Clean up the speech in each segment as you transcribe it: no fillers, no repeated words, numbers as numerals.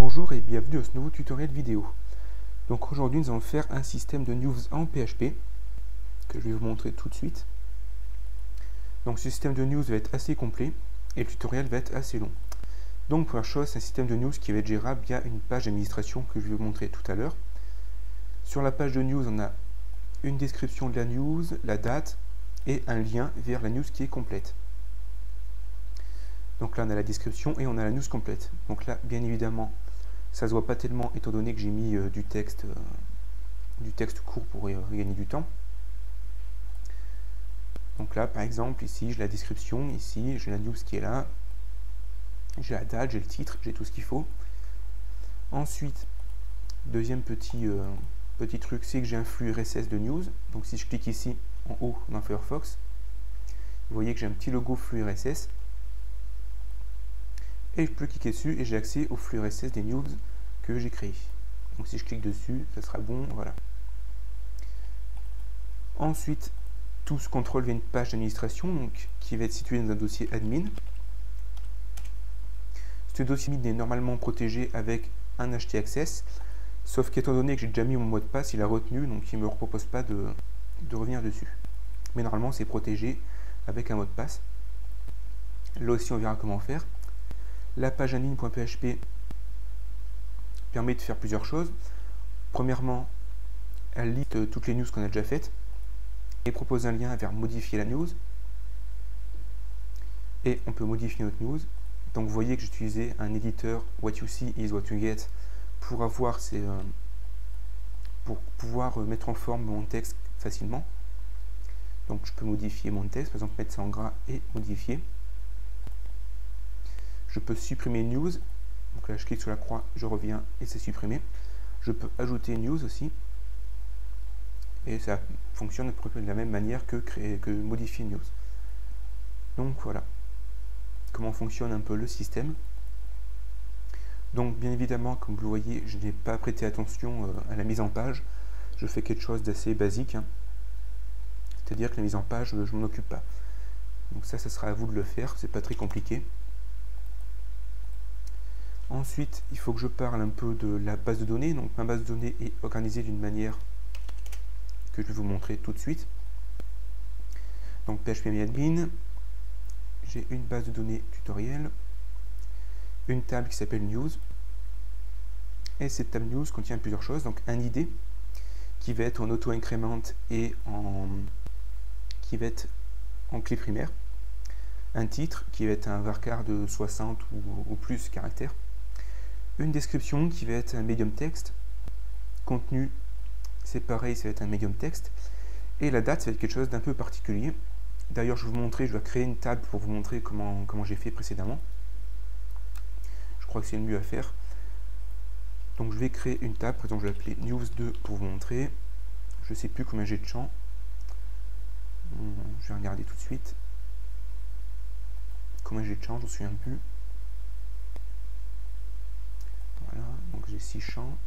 Bonjour et bienvenue à ce nouveau tutoriel vidéo. Donc aujourd'hui nous allons faire un système de news en PHP que je vais vous montrer tout de suite. Donc ce système de news va être assez complet et le tutoriel va être assez long. Donc première chose, c'est un système de news qui va être gérable via une page d'administration que je vais vous montrer tout à l'heure. Sur la page de news, on a une description de la news, la date et un lien vers la news qui est complète. Donc là on a la description et on a la news complète. Donc là bien évidemment ça se voit pas tellement étant donné que j'ai mis du texte court pour gagner du temps. Donc là par exemple ici j'ai la description, ici j'ai la news qui est là, j'ai la date, j'ai le titre, j'ai tout ce qu'il faut. Ensuite deuxième petit truc, c'est que j'ai un flux RSS de news. Donc si je clique ici en haut dans Firefox, vous voyez que j'ai un petit logo flux RSS. Et je peux cliquer dessus et j'ai accès au flux RSS des news que j'ai créé. Donc si je clique dessus, ça sera bon, voilà. Ensuite, tout ce contrôle via une page d'administration qui va être située dans un dossier admin. Ce dossier admin est normalement protégé avec un htaccess, sauf qu'étant donné que j'ai déjà mis mon mot de passe, il a retenu, donc il ne me propose pas de revenir dessus. Mais normalement, c'est protégé avec un mot de passe. Là aussi, on verra comment faire. La page admin.php permet de faire plusieurs choses. Premièrement, elle liste toutes les news qu'on a déjà faites et propose un lien vers modifier la news. Et on peut modifier notre news. Donc vous voyez que j'utilisais un éditeur What You See Is What You Get pour pouvoir mettre en forme mon texte facilement. Donc je peux modifier mon texte, par exemple mettre ça en gras et modifier. Je peux supprimer news, donc là je clique sur la croix, je reviens et c'est supprimé. Je peux ajouter news aussi, et ça fonctionne de la même manière que modifier news. Donc voilà comment fonctionne un peu le système. Donc bien évidemment, comme vous le voyez, je n'ai pas prêté attention à la mise en page, je fais quelque chose d'assez basique, hein. C'est-à-dire que la mise en page, je m'en occupe pas. Donc ça sera à vous de le faire, c'est pas très compliqué. Ensuite, il faut que je parle un peu de la base de données. Donc ma base de données est organisée d'une manière que je vais vous montrer tout de suite. Donc phpMyAdmin, j'ai une base de données tutoriel, une table qui s'appelle News. Et cette table News contient plusieurs choses. Donc un ID qui va être en auto-incrément et qui va être en clé primaire. Un titre qui va être un varchar de 60 ou plus caractères. Une description qui va être un médium texte, contenu c'est pareil, ça va être un médium texte, et la date ça va être quelque chose d'un peu particulier. D'ailleurs je vais vous montrer, je vais créer une table pour vous montrer comment j'ai fait précédemment, je crois que c'est le mieux à faire. Donc je vais créer une table, par exemple je vais l'appeler news2 pour vous montrer, je ne sais plus combien j'ai de champs, je vais regarder tout de suite combien j'ai de champs, je ne me souviens plus. Voilà, donc j'ai 6 champs.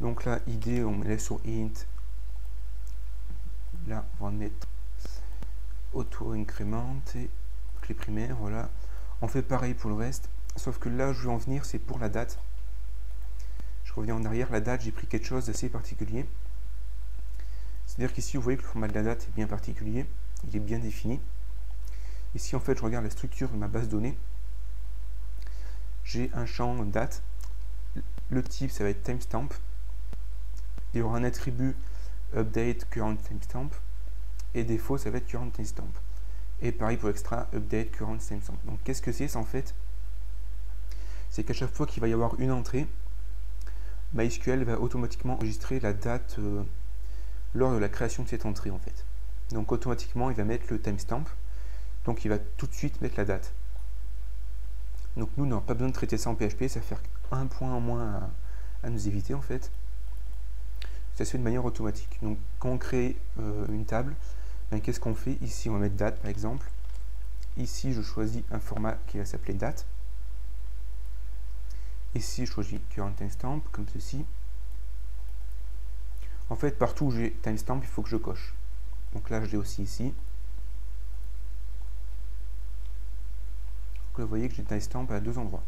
Donc là, ID, on met là sur int. Là, on va mettre auto-incrément et clé primaire, voilà. On fait pareil pour le reste, sauf que là, je vais en venir, c'est pour la date. Je reviens en arrière, la date, j'ai pris quelque chose d'assez particulier. C'est-à-dire qu'ici, vous voyez que le format de la date est bien particulier, il est bien défini. Ici, en fait, je regarde la structure de ma base données. J'ai un champ date. Le type, ça va être timestamp. Il y aura un attribut update current timestamp. Et défaut, ça va être current timestamp. Et pareil pour extra, update current timestamp. Donc, qu'est-ce que c'est, ça, en fait? C'est qu'à chaque fois qu'il va y avoir une entrée, MySQL va automatiquement enregistrer la date lors de la création de cette entrée, en fait. Donc, automatiquement, il va mettre le timestamp. Donc il va tout de suite mettre la date. Donc nous n'aurons pas besoin de traiter ça en PHP, ça va faire un point en moins à nous éviter en fait. Ça se fait de manière automatique. Donc quand on crée une table, ben, qu'est-ce qu'on fait? Ici on va mettre date par exemple. Ici je choisis un format qui va s'appeler date. Ici je choisis current timestamp comme ceci. En fait partout où j'ai timestamp il faut que je coche. Donc là je l'ai aussi ici. Donc là, vous voyez que j'ai le timestamp à deux endroits.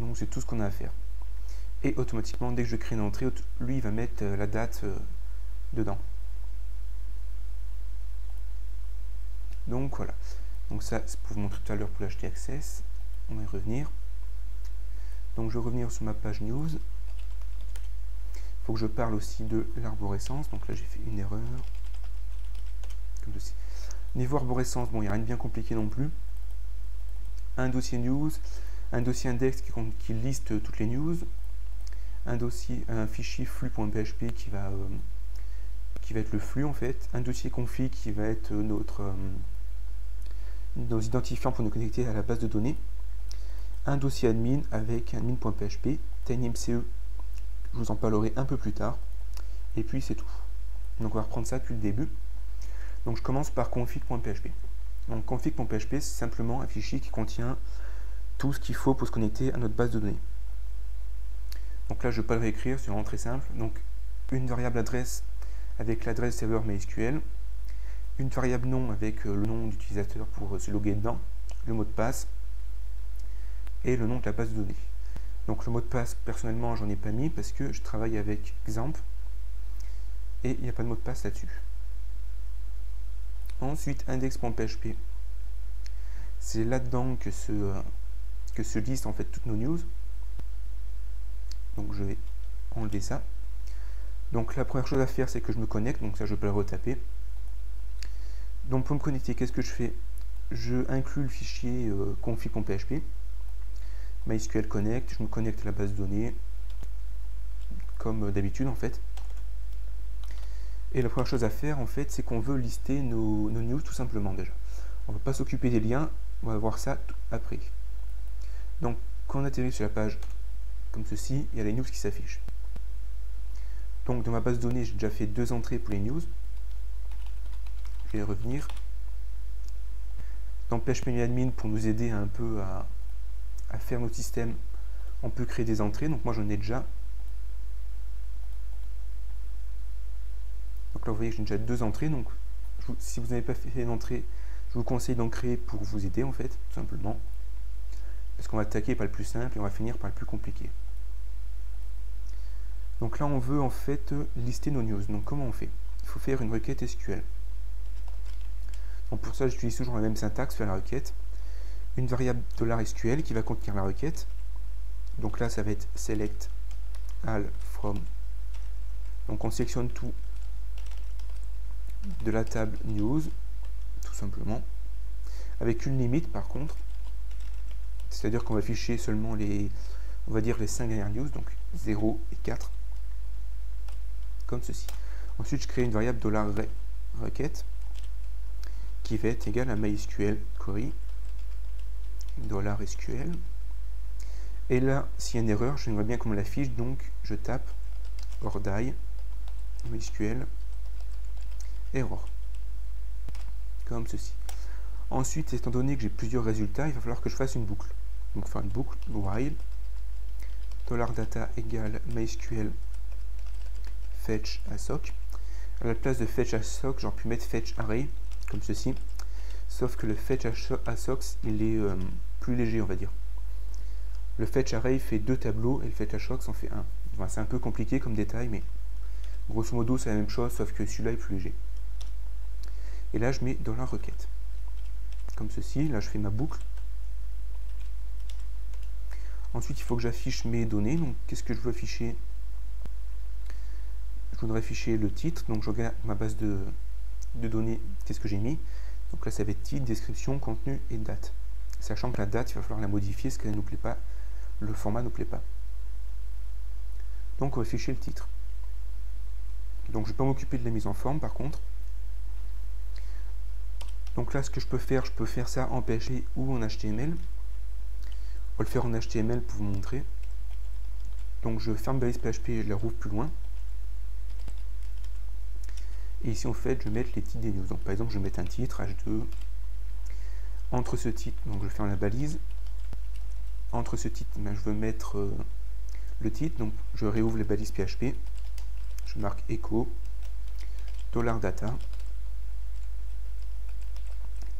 Donc c'est tout ce qu'on a à faire. Et automatiquement, dès que je crée une entrée, lui, il va mettre la date dedans. Donc voilà. Donc ça, c'est pour vous montrer tout à l'heure pour l'HT Access. On va y revenir. Donc je vais revenir sur ma page news. Il faut que je parle aussi de l'arborescence. Donc là, j'ai fait une erreur. Comme ceci. Niveau arborescence, bon, il n'y a rien de bien compliqué non plus. Un dossier news, un dossier index qui liste toutes les news, un fichier flux.php qui va être le flux en fait, un dossier config qui va être nos identifiants pour nous connecter à la base de données, un dossier admin avec admin.php, TinyMCE, je vous en parlerai un peu plus tard, et puis c'est tout. Donc on va reprendre ça depuis le début. Donc je commence par config.php. Donc config.php, c'est simplement un fichier qui contient tout ce qu'il faut pour se connecter à notre base de données. Donc là, je ne vais pas le réécrire, c'est vraiment très simple. Donc une variable adresse avec l'adresse serveur MySQL, une variable nom avec le nom d'utilisateur pour se loguer dedans, le mot de passe et le nom de la base de données. Donc le mot de passe, personnellement, j'en ai pas mis parce que je travaille avec XAMPP et il n'y a pas de mot de passe là-dessus. Ensuite, index.php, c'est là-dedans que se listent en fait toutes nos news. Donc je vais enlever ça. Donc la première chose à faire, c'est que je me connecte, donc ça je peux le retaper. Donc pour me connecter, qu'est-ce que je fais? Je inclus le fichier config.php, MySQL Connect, je me connecte à la base de données, comme d'habitude en fait. Et la première chose à faire, en fait, c'est qu'on veut lister nos news tout simplement déjà. On ne va pas s'occuper des liens, on va voir ça après. Donc, quand on atterrit sur la page comme ceci, il y a les news qui s'affichent. Donc, dans ma base de données, j'ai déjà fait deux entrées pour les news. Je vais revenir. Dans PHPMenuAdmin, pour nous aider un peu à faire notre système, on peut créer des entrées. Donc, moi, j'en ai déjà. Donc là, vous voyez que j'ai déjà deux entrées, donc si vous n'avez pas fait une entrée, je vous conseille d'en créer pour vous aider en fait, tout simplement. Parce qu'on va attaquer par le plus simple et on va finir par le plus compliqué. Donc là, on veut en fait lister nos news. Donc comment on fait? Il faut faire une requête SQL. Donc pour ça, j'utilise toujours la même syntaxe, faire la requête. Une variable $SQL qui va contenir la requête. Donc là, ça va être select all from. Donc on sélectionne tout de la table news tout simplement, avec une limite par contre, c'est à dire qu'on va afficher seulement les, on va dire les 5 dernières news, donc 0 et 4 comme ceci. Ensuite je crée une variable $requête qui va être égale à MySQL query $SQL, et là s'il y a une erreur j'aimerais bien qu'on me l'affiche, donc je tape or die MySQL error, comme ceci. Ensuite, étant donné que j'ai plusieurs résultats, il va falloir que je fasse une boucle. Donc, faire une boucle while $data égale MySQL fetch assoc. À la place de fetch assoc, j'aurais pu mettre fetch array, comme ceci. Sauf que le fetch assoc, il est plus léger, on va dire. Le fetch array fait deux tableaux et le fetch assoc en fait un. Enfin, c'est un peu compliqué comme détail, mais grosso modo, c'est la même chose, sauf que celui-là est plus léger. Et là, je mets dans la requête. Comme ceci, là, je fais ma boucle. Ensuite, il faut que j'affiche mes données. Donc, qu'est-ce que je veux afficher? Je voudrais afficher le titre. Donc, je regarde ma base de données. Qu'est-ce que j'ai mis? Donc là, ça va être titre, description, contenu et date. Sachant que la date, il va falloir la modifier parce qu'elle ne nous plaît pas. Le format ne nous plaît pas. Donc, on va afficher le titre. Donc, je ne vais pas m'occuper de la mise en forme, par contre. Donc là, ce que je peux faire ça en PHP ou en HTML. On va le faire en HTML pour vous montrer. Donc je ferme balise PHP et je la rouvre plus loin. Et ici, en fait, je vais mettre les titres des news. Donc par exemple, je vais mettre un titre, H2. Entre ce titre, donc je ferme la balise. Entre ce titre, ben, je veux mettre le titre. Donc je réouvre les balises PHP. Je marque echo $data.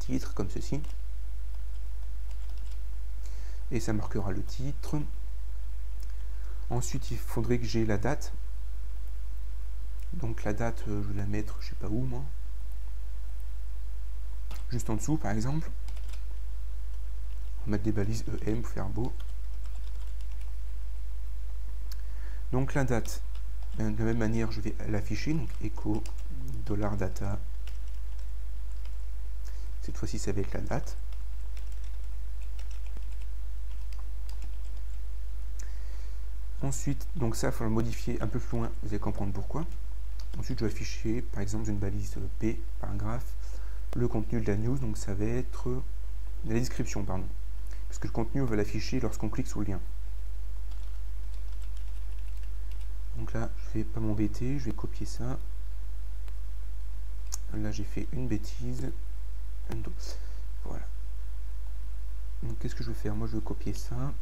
titre comme ceci, et ça marquera le titre. Ensuite il faudrait que j'ai la date, donc la date je vais la mettre je sais pas où, moi, juste en dessous par exemple. On va mettre des balises EM pour faire beau. Donc la date, de la même manière je vais l'afficher, donc echo $data, cette fois-ci ça va être la date. Ensuite, donc ça il faut le modifier un peu plus loin, vous allez comprendre pourquoi. Ensuite je vais afficher par exemple une balise P, paragraphe, le contenu de la news, donc ça va être la description, pardon, puisque le contenu on va l'afficher lorsqu'on clique sur le lien. Donc là je vais pas m'embêter, je vais copier ça. Là j'ai fait une bêtise. Voilà. Donc qu'est-ce que je veux faire? Moi je veux copier ça,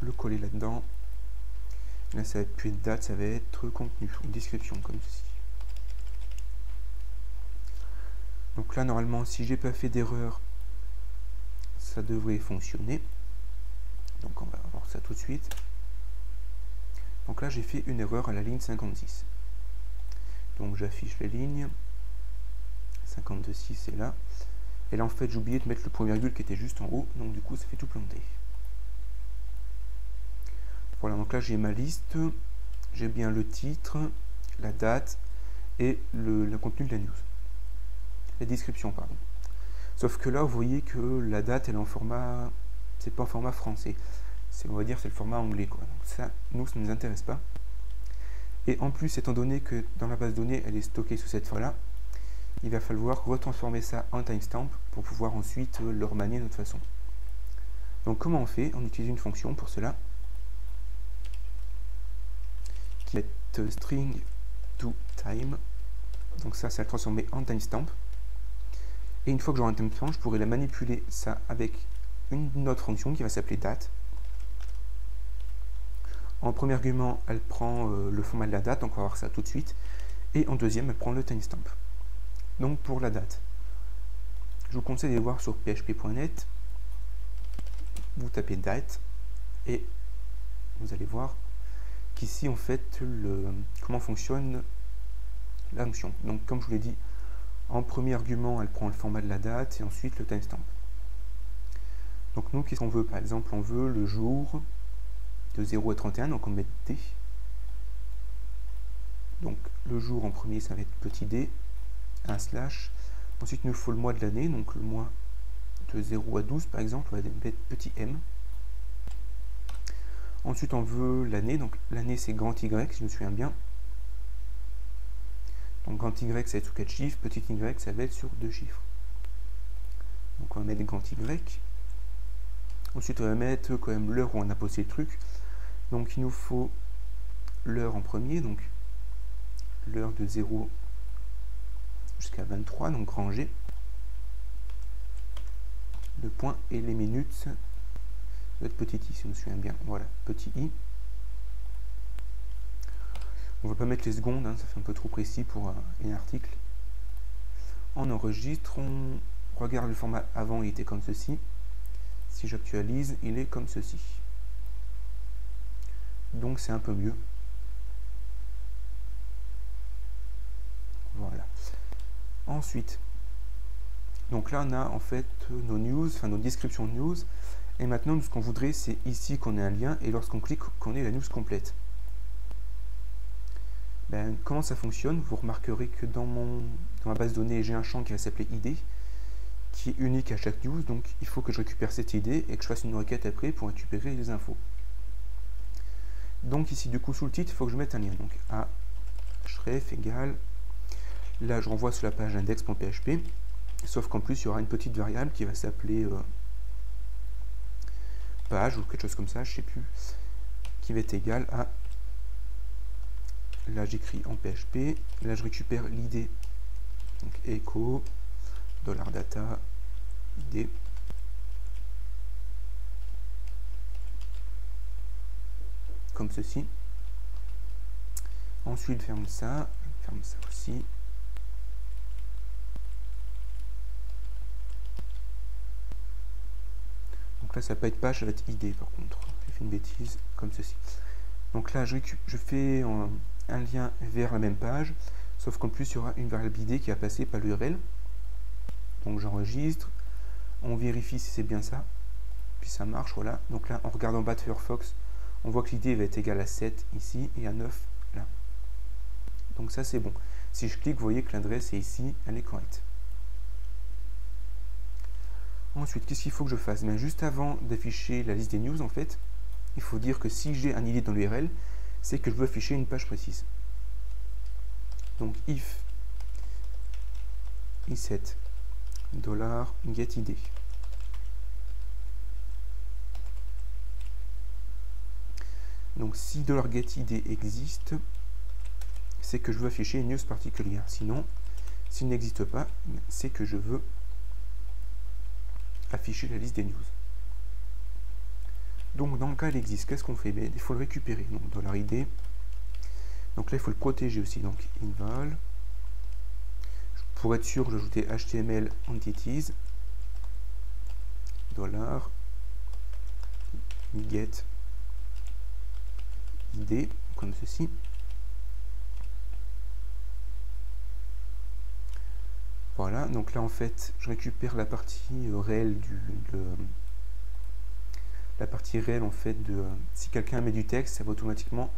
le coller là-dedans. Là ça va être plus de date, ça va être contenu ou description comme ceci. Donc là normalement si j'ai pas fait d'erreur, ça devrait fonctionner. Donc on va voir ça tout de suite. Donc là j'ai fait une erreur à la ligne 56. Donc j'affiche les lignes. 52.6 c'est là. Et là en fait j'ai oublié de mettre le point virgule qui était juste en haut. Donc du coup ça fait tout planter. Voilà, donc là j'ai ma liste. J'ai bien le titre, la date et le contenu de la news. La description pardon. Sauf que là vous voyez que la date elle est en format. C'est pas en format français. On va dire c'est le format anglais quoi. Donc ça, nous ça ne nous intéresse pas. Et en plus, étant donné que dans la base de données elle est stockée sous cette forme là, il va falloir retransformer ça en timestamp pour pouvoir ensuite le remanier de notre façon. Donc comment on fait? On utilise une fonction pour cela qui est string to time. Donc ça va le transformer en timestamp, et une fois que j'aurai un timestamp je pourrai la manipuler ça avec une autre fonction qui va s'appeler date. En premier argument, elle prend le format de la date, donc on va voir ça tout de suite. Et en deuxième, elle prend le timestamp. Donc pour la date, je vous conseille d'aller voir sur php.net, vous tapez date, et vous allez voir qu'ici en fait, comment fonctionne la fonction. Donc comme je vous l'ai dit, en premier argument, elle prend le format de la date, et ensuite le timestamp. Donc nous, qu'est-ce qu'on veut? Par exemple, on veut le jour de 0 à 31, donc on met D. Donc le jour en premier, ça va être petit d, un slash. Ensuite, il nous faut le mois de l'année, donc le mois de 0 à 12 par exemple, on va mettre petit m. Ensuite, on veut l'année, donc l'année c'est grand Y, si je me souviens bien. Donc grand Y, ça va être sur 4 chiffres, petit y, ça va être sur 2 chiffres. Donc on va mettre grand Y. Ensuite, on va mettre quand même l'heure où on a posté le truc. Donc il nous faut l'heure en premier, donc l'heure de 0 jusqu'à 23, donc grand G, le point, et les minutes, notre petit i, si je me souviens bien, voilà, petit i. On va pas mettre les secondes, hein, ça fait un peu trop précis pour un article. On enregistre, on regarde le format, avant il était comme ceci. Si j'actualise, il est comme ceci. Donc c'est un peu mieux. Voilà. Ensuite, donc là on a en fait nos news, enfin nos descriptions de news. Et maintenant ce qu'on voudrait, c'est ici qu'on ait un lien et lorsqu'on clique qu'on ait la news complète. Ben, comment ça fonctionne? Vous remarquerez que dans ma base de données, j'ai un champ qui va s'appeler ID, qui est unique à chaque news, donc il faut que je récupère cette idée et que je fasse une requête après pour récupérer les infos. Donc ici du coup sous le titre, il faut que je mette un lien, donc à href égale, là je renvoie sur la page index.php, sauf qu'en plus il y aura une petite variable qui va s'appeler page ou quelque chose comme ça, je sais plus, qui va être égale à, là j'écris en PHP, là je récupère l'idée, donc echo $data id, comme ceci. Ensuite ferme ça aussi, Après, ça va pas être page, ça va être ID par contre. J'ai fait une bêtise comme ceci. Donc là, je fais un lien vers la même page, sauf qu'en plus, il y aura une variable ID qui va passer par l'URL. Donc j'enregistre, on vérifie si c'est bien ça, puis ça marche, voilà. Donc là, on regarde en bas de Firefox, on voit que l'ID va être égal à 7 ici et à 9 là. Donc ça, c'est bon. Si je clique, vous voyez que l'adresse est ici, elle est correcte. Ensuite, qu'est-ce qu'il faut que je fasse? Bien, juste avant d'afficher la liste des news, en fait, il faut dire que si j'ai un ID dans l'URL, c'est que je veux afficher une page précise. Donc if i7 $getID. Donc si $getID existe, c'est que je veux afficher une news particulière. Sinon, s'il n'existe pas, c'est que je veux afficher la liste des news. Donc dans le cas il existe, qu'est-ce qu'on fait? Ben, il faut le récupérer. Donc $id. Donc là il faut le protéger aussi. Donc inval. Pour être sûr, j'ajoutais HTML entities $getID comme ceci. Voilà, donc là en fait je récupère la partie réelle si quelqu'un met du texte, ça va automatiquement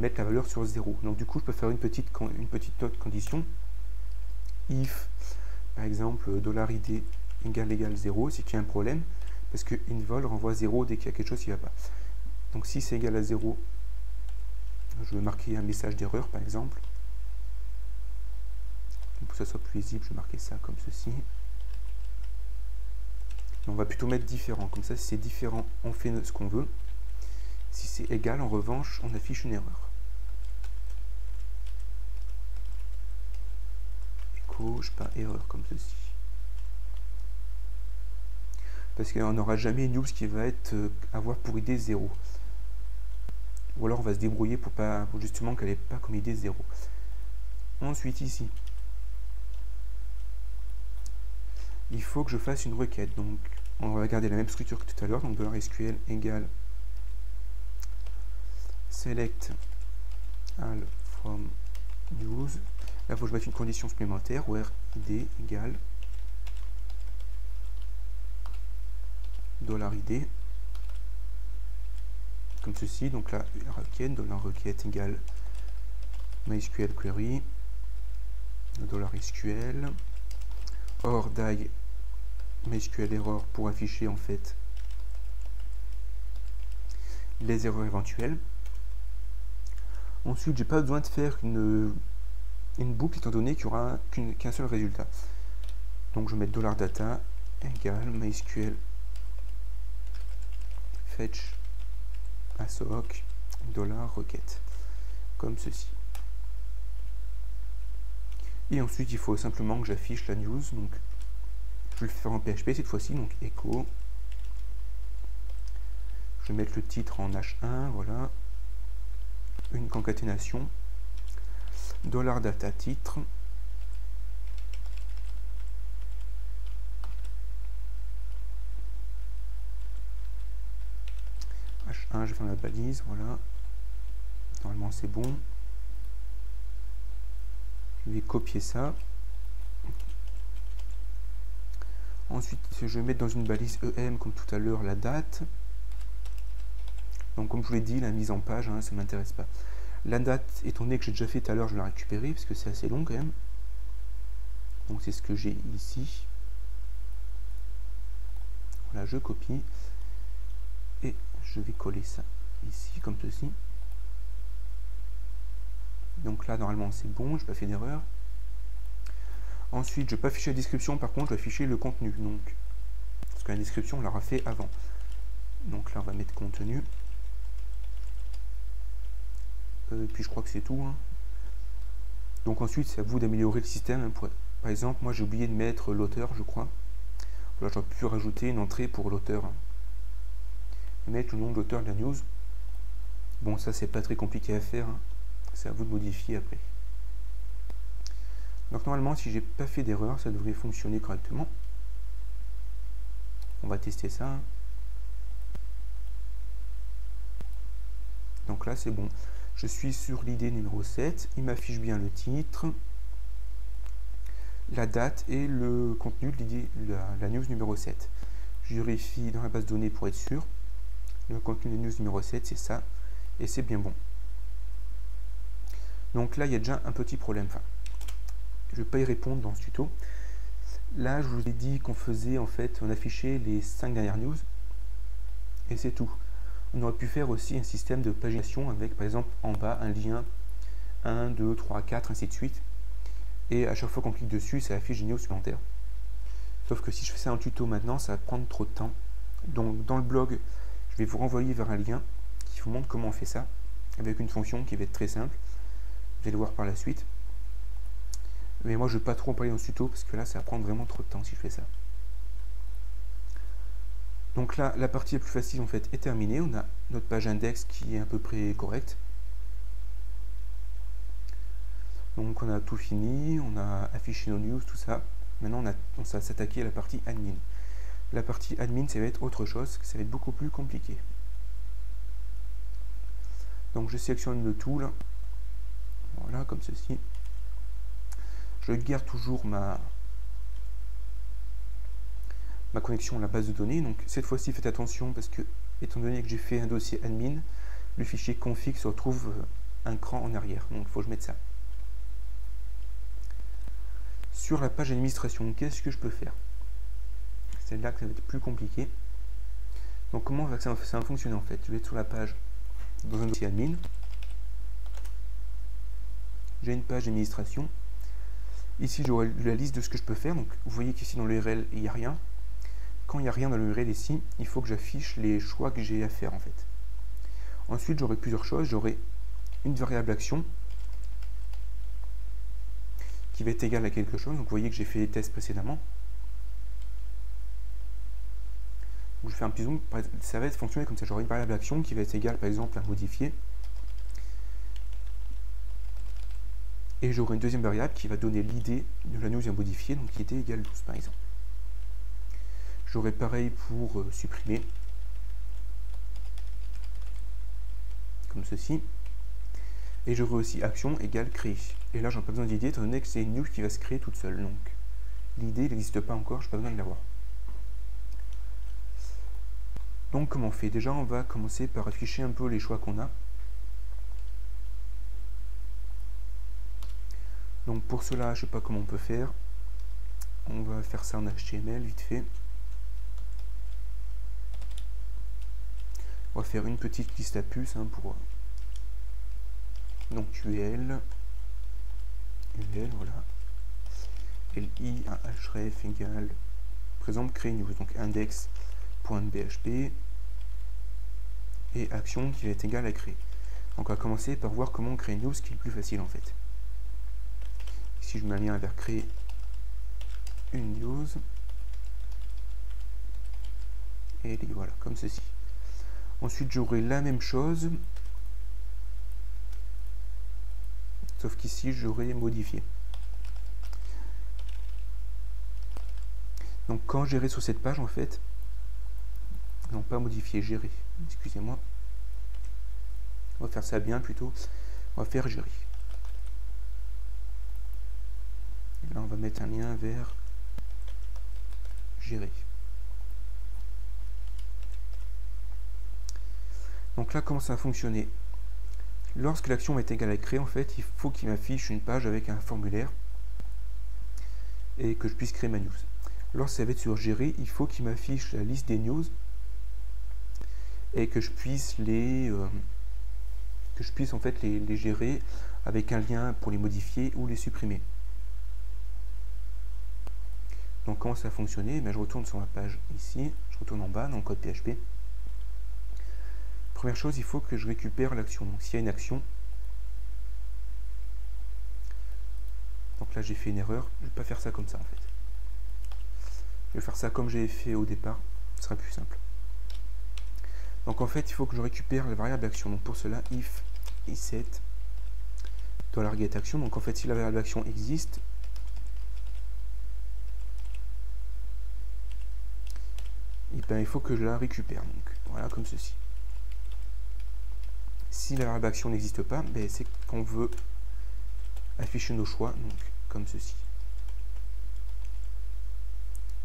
mettre la valeur sur 0. Donc du coup je peux faire une petite autre condition. If par exemple $id égale 0, c'est qu'il y a un problème parce que inval renvoie 0 dès qu'il y a quelque chose qui ne va pas. Donc si c'est égal à 0, je vais marquer un message d'erreur par exemple. Pour que ça soit plus lisible, je vais marquer ça comme ceci. On va plutôt mettre différent, comme ça si c'est différent on fait ce qu'on veut, si c'est égal en revanche on affiche une erreur. Écho, je sais pas, erreur comme ceci, parce qu'on n'aura jamais une news qui va être avoir pour ID 0, ou alors on va se débrouiller pour pas justement qu'elle n'ait pas comme ID 0. Ensuite ici il faut que je fasse une requête. Donc on va garder la même structure que tout à l'heure. Donc $SQL égale select all from news. Là il faut que je mette une condition supplémentaire where id égale $id comme ceci. Donc là la requête $requête égale mysql query $SQL or die MySQL error pour afficher en fait les erreurs éventuelles. Ensuite j'ai pas besoin de faire une boucle étant donné qu'il n'y aura qu'un seul résultat. Donc je vais mettre $data égale MySQL fetch assoc $requête comme ceci. Et ensuite il faut simplement que j'affiche la news. Donc je vais le faire en PHP cette fois-ci, donc echo, je vais mettre le titre en H1, voilà, une concaténation, $data titre, H1, je vais faire ma balise, voilà, normalement c'est bon, je vais copier ça. Ensuite, je vais mettre dans une balise EM, comme tout à l'heure, la date. Donc, comme je vous l'ai dit, la mise en page, hein, ça ne m'intéresse pas. La date, étant donné que j'ai déjà fait tout à l'heure, je vais la récupérer, parce que c'est assez long quand même. Donc, c'est ce que j'ai ici. Voilà, je copie. Et je vais coller ça ici, comme ceci. Donc là, normalement, c'est bon, je n'ai pas fait d'erreur. Ensuite, je ne vais pas afficher la description, par contre, je vais afficher le contenu. Donc, parce que la description, on l'aura fait avant. Donc là, on va mettre contenu. Et puis, je crois que c'est tout. Hein. Donc ensuite, c'est à vous d'améliorer le système. Hein, par exemple, moi, j'ai oublié de mettre l'auteur, je crois. Voilà, j'aurais pu rajouter une entrée pour l'auteur. Hein. Mettre le nom de l'auteur de la news. Bon, ça, c'est pas très compliqué à faire. Hein. C'est à vous de modifier après. Donc normalement, si j'ai pas fait d'erreur, ça devrait fonctionner correctement. On va tester ça. Donc là, c'est bon. Je suis sur l'idée numéro 7. Il m'affiche bien le titre, la date et le contenu de l'idée, la news numéro 7. Je vérifie dans la base de données pour être sûr. Le contenu de la news numéro 7, c'est ça. Et c'est bien bon. Donc là, il y a déjà un petit problème. Enfin, je ne vais pas y répondre dans ce tuto. Là, je vous ai dit qu'on faisait, en fait, on affichait les 5 dernières news. Et c'est tout. On aurait pu faire aussi un système de pagination avec, par exemple, en bas, un lien 1, 2, 3, 4, ainsi de suite. Et à chaque fois qu'on clique dessus, ça affiche une news supplémentaire. Sauf que si je fais ça en tuto maintenant, ça va prendre trop de temps. Donc, dans le blog, je vais vous renvoyer vers un lien qui vous montre comment on fait ça, avec une fonction qui va être très simple. Vous allez le voir par la suite. Mais moi, je ne vais pas trop en parler dans ce tuto, parce que là, ça va prendre vraiment trop de temps si je fais ça. Donc là, la partie la plus facile, en fait, est terminée. On a notre page index qui est à peu près correcte. Donc, on a tout fini. On a affiché nos news, tout ça. Maintenant, on va s'attaquer à la partie admin. La partie admin, ça va être autre chose. Ça va être beaucoup plus compliqué. Donc, je sélectionne le tool. Voilà, comme ceci. Je garde toujours ma connexion à la base de données. Donc cette fois-ci, faites attention parce que, étant donné que j'ai fait un dossier admin, le fichier config se retrouve un cran en arrière. Donc il faut que je mette ça. Sur la page administration, qu'est-ce que je peux faire? C'est là que ça va être plus compliqué. Donc comment ça va fonctionner en fait? Je vais être sur la page dans un dossier admin. J'ai une page administration. Ici, j'aurai la liste de ce que je peux faire. Donc, vous voyez qu'ici, dans l'URL, il n'y a rien. Quand il n'y a rien dans l'URL ici, il faut que j'affiche les choix que j'ai à faire, en fait. Ensuite, j'aurai plusieurs choses. J'aurai une variable action qui va être égale à quelque chose. Donc, vous voyez que j'ai fait les tests précédemment. Donc, je fais un petit zoom. Ça va être fonctionné comme ça. J'aurai une variable action qui va être égale, par exemple, à modifier. Et j'aurai une deuxième variable qui va donner l'idée de la news à modifier, donc l'idée égale 12 par exemple. J'aurai pareil pour supprimer, comme ceci. Et j'aurai aussi action égale créer. Et là, j'en ai pas besoin d'idée, étant donné que c'est une news qui va se créer toute seule. Donc l'idée n'existe pas encore, je n'ai pas besoin de l'avoir. Donc comment on fait? Déjà, on va commencer par afficher un peu les choix qu'on a. Donc pour cela, je ne sais pas comment on peut faire. On va faire ça en HTML vite fait. On va faire une petite liste à puces hein, pour. Donc UL, voilà. LI, un href égale. Par exemple, créer news. Donc index.php et action qui va être égale à créer. Donc on va commencer par voir comment créer une news, ce qui est le plus facile en fait. Si je mets un lien vers créer une news et voilà comme ceci. Ensuite j'aurai la même chose sauf qu'ici j'aurai modifié. Donc quand j'irai sur cette page en fait, non pas modifier, gérer, excusez-moi, on va faire ça bien plutôt, on va faire gérer. Là, on va mettre un lien vers gérer. Donc là, comment ça va fonctionner? Lorsque l'action est égale à créer, en fait, il faut qu'il m'affiche une page avec un formulaire et que je puisse créer ma news. Lorsque ça va être sur gérer, il faut qu'il m'affiche la liste des news et que je puisse en fait les gérer avec un lien pour les modifier ou les supprimer. Donc comment ça a fonctionné? Je retourne sur ma page ici, je retourne en bas dans le code PHP. Première chose, il faut que je récupère l'action. Donc s'il y a une action, donc là j'ai fait une erreur, je ne vais pas faire ça comme ça en fait. Je vais faire ça comme j'ai fait au départ, ce sera plus simple. Donc en fait, il faut que je récupère la variable action. Donc pour cela, if iset $getAction. Donc en fait, si la variable action existe, il faut que je la récupère, donc voilà comme ceci. Si la variable action n'existe pas, ben c'est qu'on veut afficher nos choix, donc comme ceci.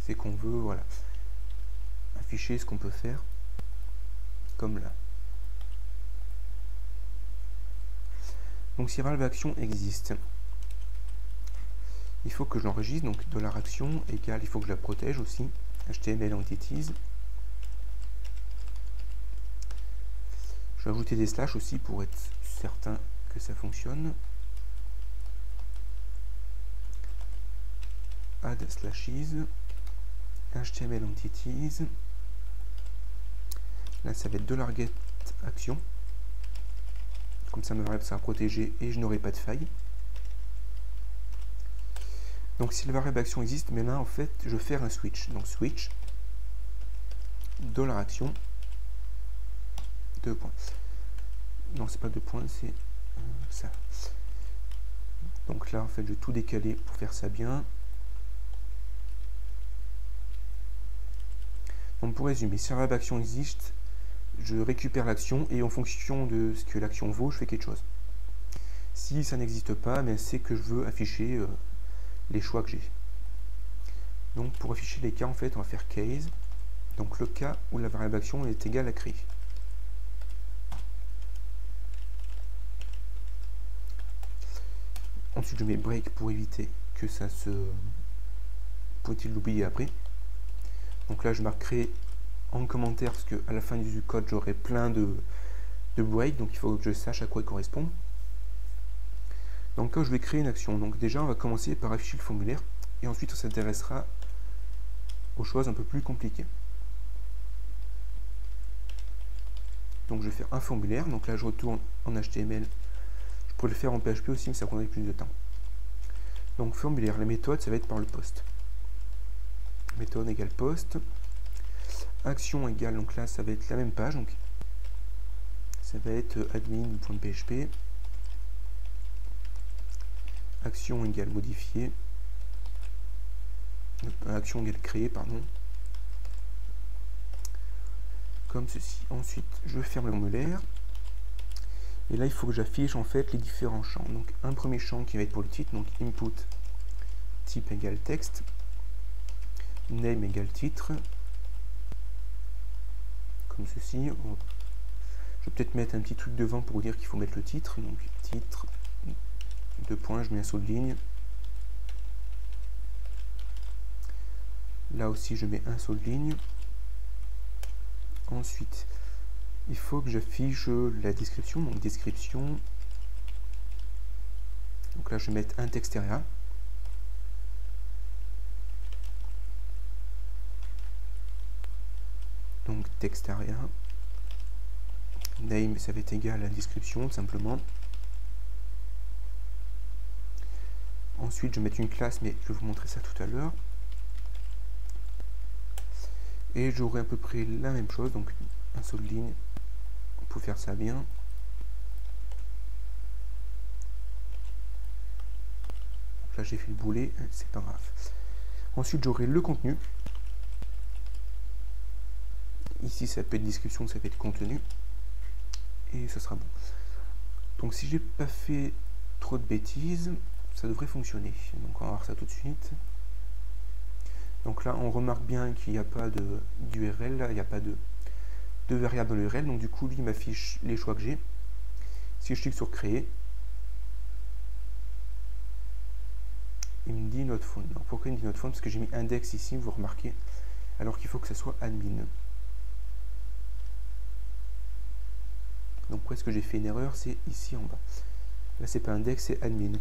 C'est qu'on veut, voilà, afficher ce qu'on peut faire, comme là. Donc si la variable action existe, il faut que je l'enregistre, donc $action égale, il faut que je la protège aussi, HTML entities. Je vais ajouter des slash aussi pour être certain que ça fonctionne. Add slashes, HTML entities. Là ça va être $getAction. Comme ça ma variable sera protégée et je n'aurai pas de faille. Donc si la variable action existe, mais là en fait je vais faire un switch. Donc switch $action 2 points. Non, c'est pas 2 points, c'est ça. Donc là en fait je vais tout décaler pour faire ça bien. Donc pour résumer, si la variable action existe, je récupère l'action et en fonction de ce que l'action vaut, je fais quelque chose. Si ça n'existe pas, mais c'est que je veux afficher les choix que j'ai. Donc pour afficher les cas, en fait, on va faire case, donc le cas où la variable action est égale à créer. Ensuite, je mets break pour éviter que ça se... Faut-il l'oublier après. Donc là, je marque créer en commentaire parce qu'à la fin du code, j'aurai plein de breaks, donc il faut que je sache à quoi ils correspondent. Donc là, je vais créer une action. Donc déjà, on va commencer par afficher le formulaire et ensuite, on s'intéressera aux choses un peu plus compliquées. Donc je vais faire un formulaire. Donc là, je retourne en HTML. Je pourrais le faire en PHP aussi, mais ça prendrait plus de temps. Donc formulaire, la méthode, ça va être par le post. Méthode égale post. Action égale, donc là, ça va être la même page. Donc ça va être admin.php. Action égale modifier, action égale créer, pardon, comme ceci. Ensuite, je ferme le formulaire et là, il faut que j'affiche en fait les différents champs. Donc, un premier champ qui va être pour le titre, donc input type égale texte, name égale titre, comme ceci. Je vais peut-être mettre un petit truc devant pour dire qu'il faut mettre le titre, donc titre. 2 points, je mets un saut de ligne. Là aussi, je mets un saut de ligne. Ensuite, il faut que j'affiche la description. Donc, description. Donc là, je vais mettre un texte derrière. Donc, texte derrière. Name, ça va être égal à la description, simplement. Ensuite, je vais mettre une classe, mais je vais vous montrer ça tout à l'heure. Et j'aurai à peu près la même chose, donc un saut de ligne, on peut faire ça bien. Donc là, j'ai fait le boulet, c'est pas grave. Ensuite, j'aurai le contenu. Ici, ça peut être description, ça peut être contenu. Et ce sera bon. Donc, si j'ai pas fait trop de bêtises... ça devrait fonctionner. Donc on va voir ça tout de suite. Donc là on remarque bien qu'il n'y a pas d'URL, là il n'y a pas de variable dans l'URL, donc du coup lui m'affiche les choix que j'ai. Si je clique sur créer, il me dit not found. Alors pourquoi il me dit not found? Parce que j'ai mis index ici, vous remarquez, alors qu'il faut que ça soit admin. Donc où est-ce que j'ai fait une erreur? C'est ici en bas. Là c'est pas index, c'est admin.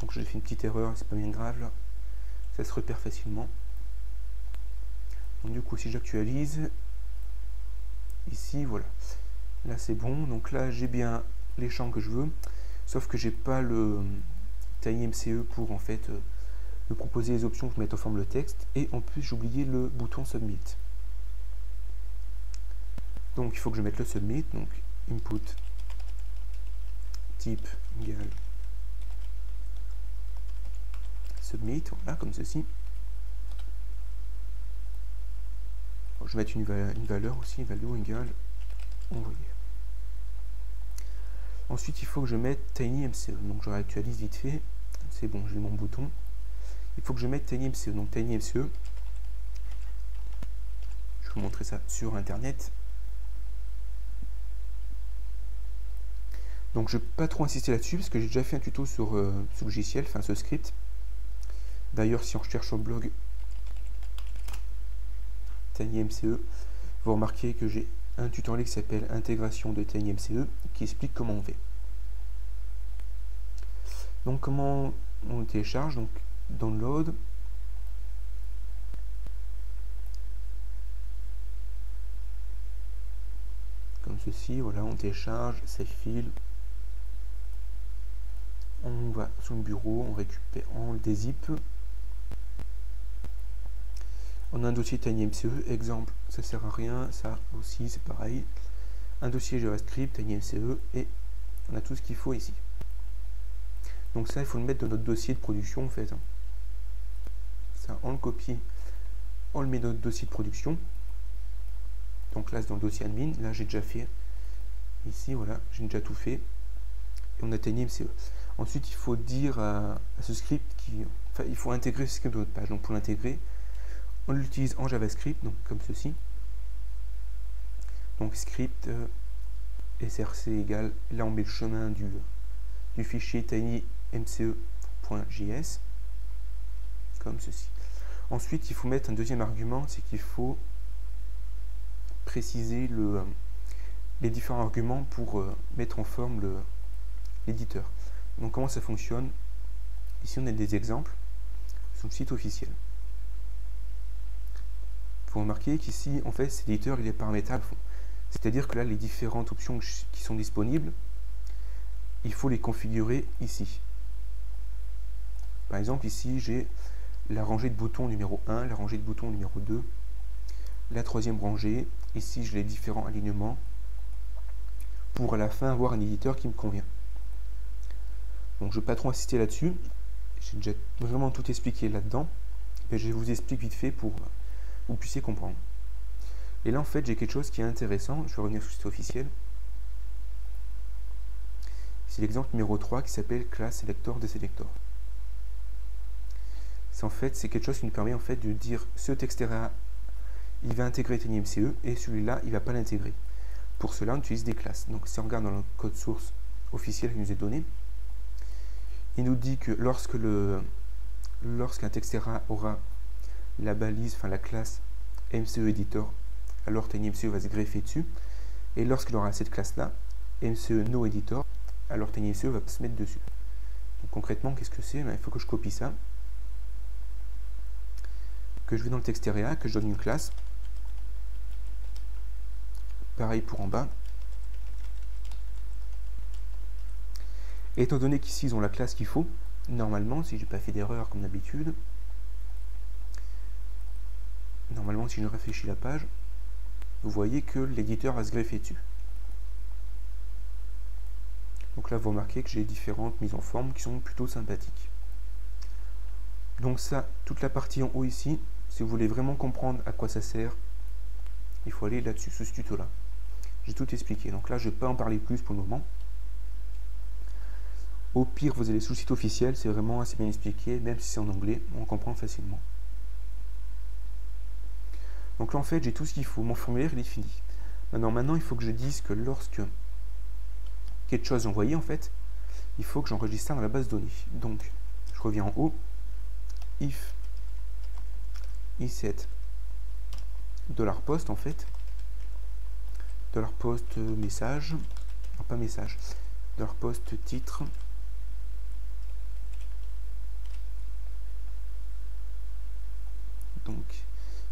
Donc j'ai fait une petite erreur, c'est pas bien grave là, ça se repère facilement. Donc du coup si j'actualise, ici voilà, là c'est bon, donc là j'ai bien les champs que je veux, sauf que j'ai pas le TinyMCE pour en fait me proposer les options que je mette en forme le texte, et en plus j'ai oublié le bouton submit. Donc il faut que je mette le submit, donc input type égal submit, voilà, comme ceci. Je vais mettre une valeur aussi, value égale envoyer. Ensuite, il faut que je mette TinyMCE. Donc, je réactualise vite fait. C'est bon, j'ai mon bouton. Il faut que je mette TinyMCE. Donc, TinyMCE, je vais vous montrer ça sur Internet. Donc, je ne vais pas trop insister là-dessus parce que j'ai déjà fait un tuto sur ce logiciel, enfin ce script. D'ailleurs, si on recherche sur le blog TinyMCE, vous remarquez que j'ai un tutoriel qui s'appelle Intégration de TinyMCE qui explique comment on fait. Donc, comment on télécharge? Donc, download. Comme ceci, voilà, on télécharge, save file. On va sur le bureau, on récupère, on le dézippe. On a un dossier TinyMCE, exemple, ça sert à rien, ça aussi c'est pareil. Un dossier JavaScript, TinyMCE, et on a tout ce qu'il faut ici. Donc ça, il faut le mettre dans notre dossier de production en fait. Ça, on le copie, on le met dans notre dossier de production. Donc là, c'est dans le dossier admin, là j'ai déjà fait. Ici, voilà, j'ai déjà tout fait. Et on a TinyMCE. Ensuite, il faut dire à ce script, enfin, il faut intégrer ce script de notre page. Donc pour l'intégrer, on l'utilise en JavaScript, donc comme ceci. Donc script src égale, là on met le chemin du fichier tinymce.js, comme ceci. Ensuite, il faut mettre un deuxième argument, c'est qu'il faut préciser les différents arguments pour mettre en forme l'éditeur. Donc comment ça fonctionne? Ici on a des exemples sur le site officiel. Vous remarquez qu'ici en fait cet éditeur il est paramétrable. C'est-à-dire que là les différentes options qui sont disponibles, il faut les configurer ici. Par exemple ici j'ai la rangée de boutons numéro 1, la rangée de boutons numéro 2, la troisième rangée, ici j'ai les différents alignements pour à la fin avoir un éditeur qui me convient. Donc je ne vais pas trop insister là-dessus, j'ai déjà vraiment tout expliqué là-dedans, mais je vous explique vite fait pour que vous puissiez comprendre. Et là en fait j'ai quelque chose qui est intéressant, je vais revenir sur le site officiel. C'est l'exemple numéro 3 qui s'appelle classe selector deSelector. C'est en fait, c'est quelque chose qui nous permet en fait de dire ce texte-là, il va intégrer TinyMCE et celui-là il ne va pas l'intégrer. Pour cela on utilise des classes. Donc si on regarde dans le code source officiel qui nous est donné, il nous dit que lorsqu'un textera aura la balise, enfin la classe MCE Editor, alors TinyMCE va se greffer dessus. Et lorsqu'il aura cette classe-là, MCE No Editor, alors TinyMCE va se mettre dessus. Donc concrètement, qu'est-ce que c'est? Il faut que je copie ça, que je vais dans le textera, que je donne une classe. Pareil pour en bas. Étant donné qu'ici ils ont la classe qu'il faut, normalement, si j'ai pas fait d'erreur comme d'habitude, normalement si je réfléchis la page, vous voyez que l'éditeur va se greffer dessus. Donc là vous remarquez que j'ai différentes mises en forme qui sont plutôt sympathiques. Donc ça, toute la partie en haut ici, si vous voulez vraiment comprendre à quoi ça sert, il faut aller là-dessus, sous ce tuto là. J'ai tout expliqué, donc là je ne vais pas en parler plus pour le moment. Au pire, vous allez sur le site officiel, c'est vraiment assez bien expliqué, même si c'est en anglais, on comprend facilement. Donc là, en fait, j'ai tout ce qu'il faut, mon formulaire, il est fini. Maintenant, il faut que je dise que lorsque quelque chose est envoyé, en fait, il faut que j'enregistre ça dans la base de données. Donc, je reviens en haut, if i7 $post, en fait, $post message, non pas message, $post titre, donc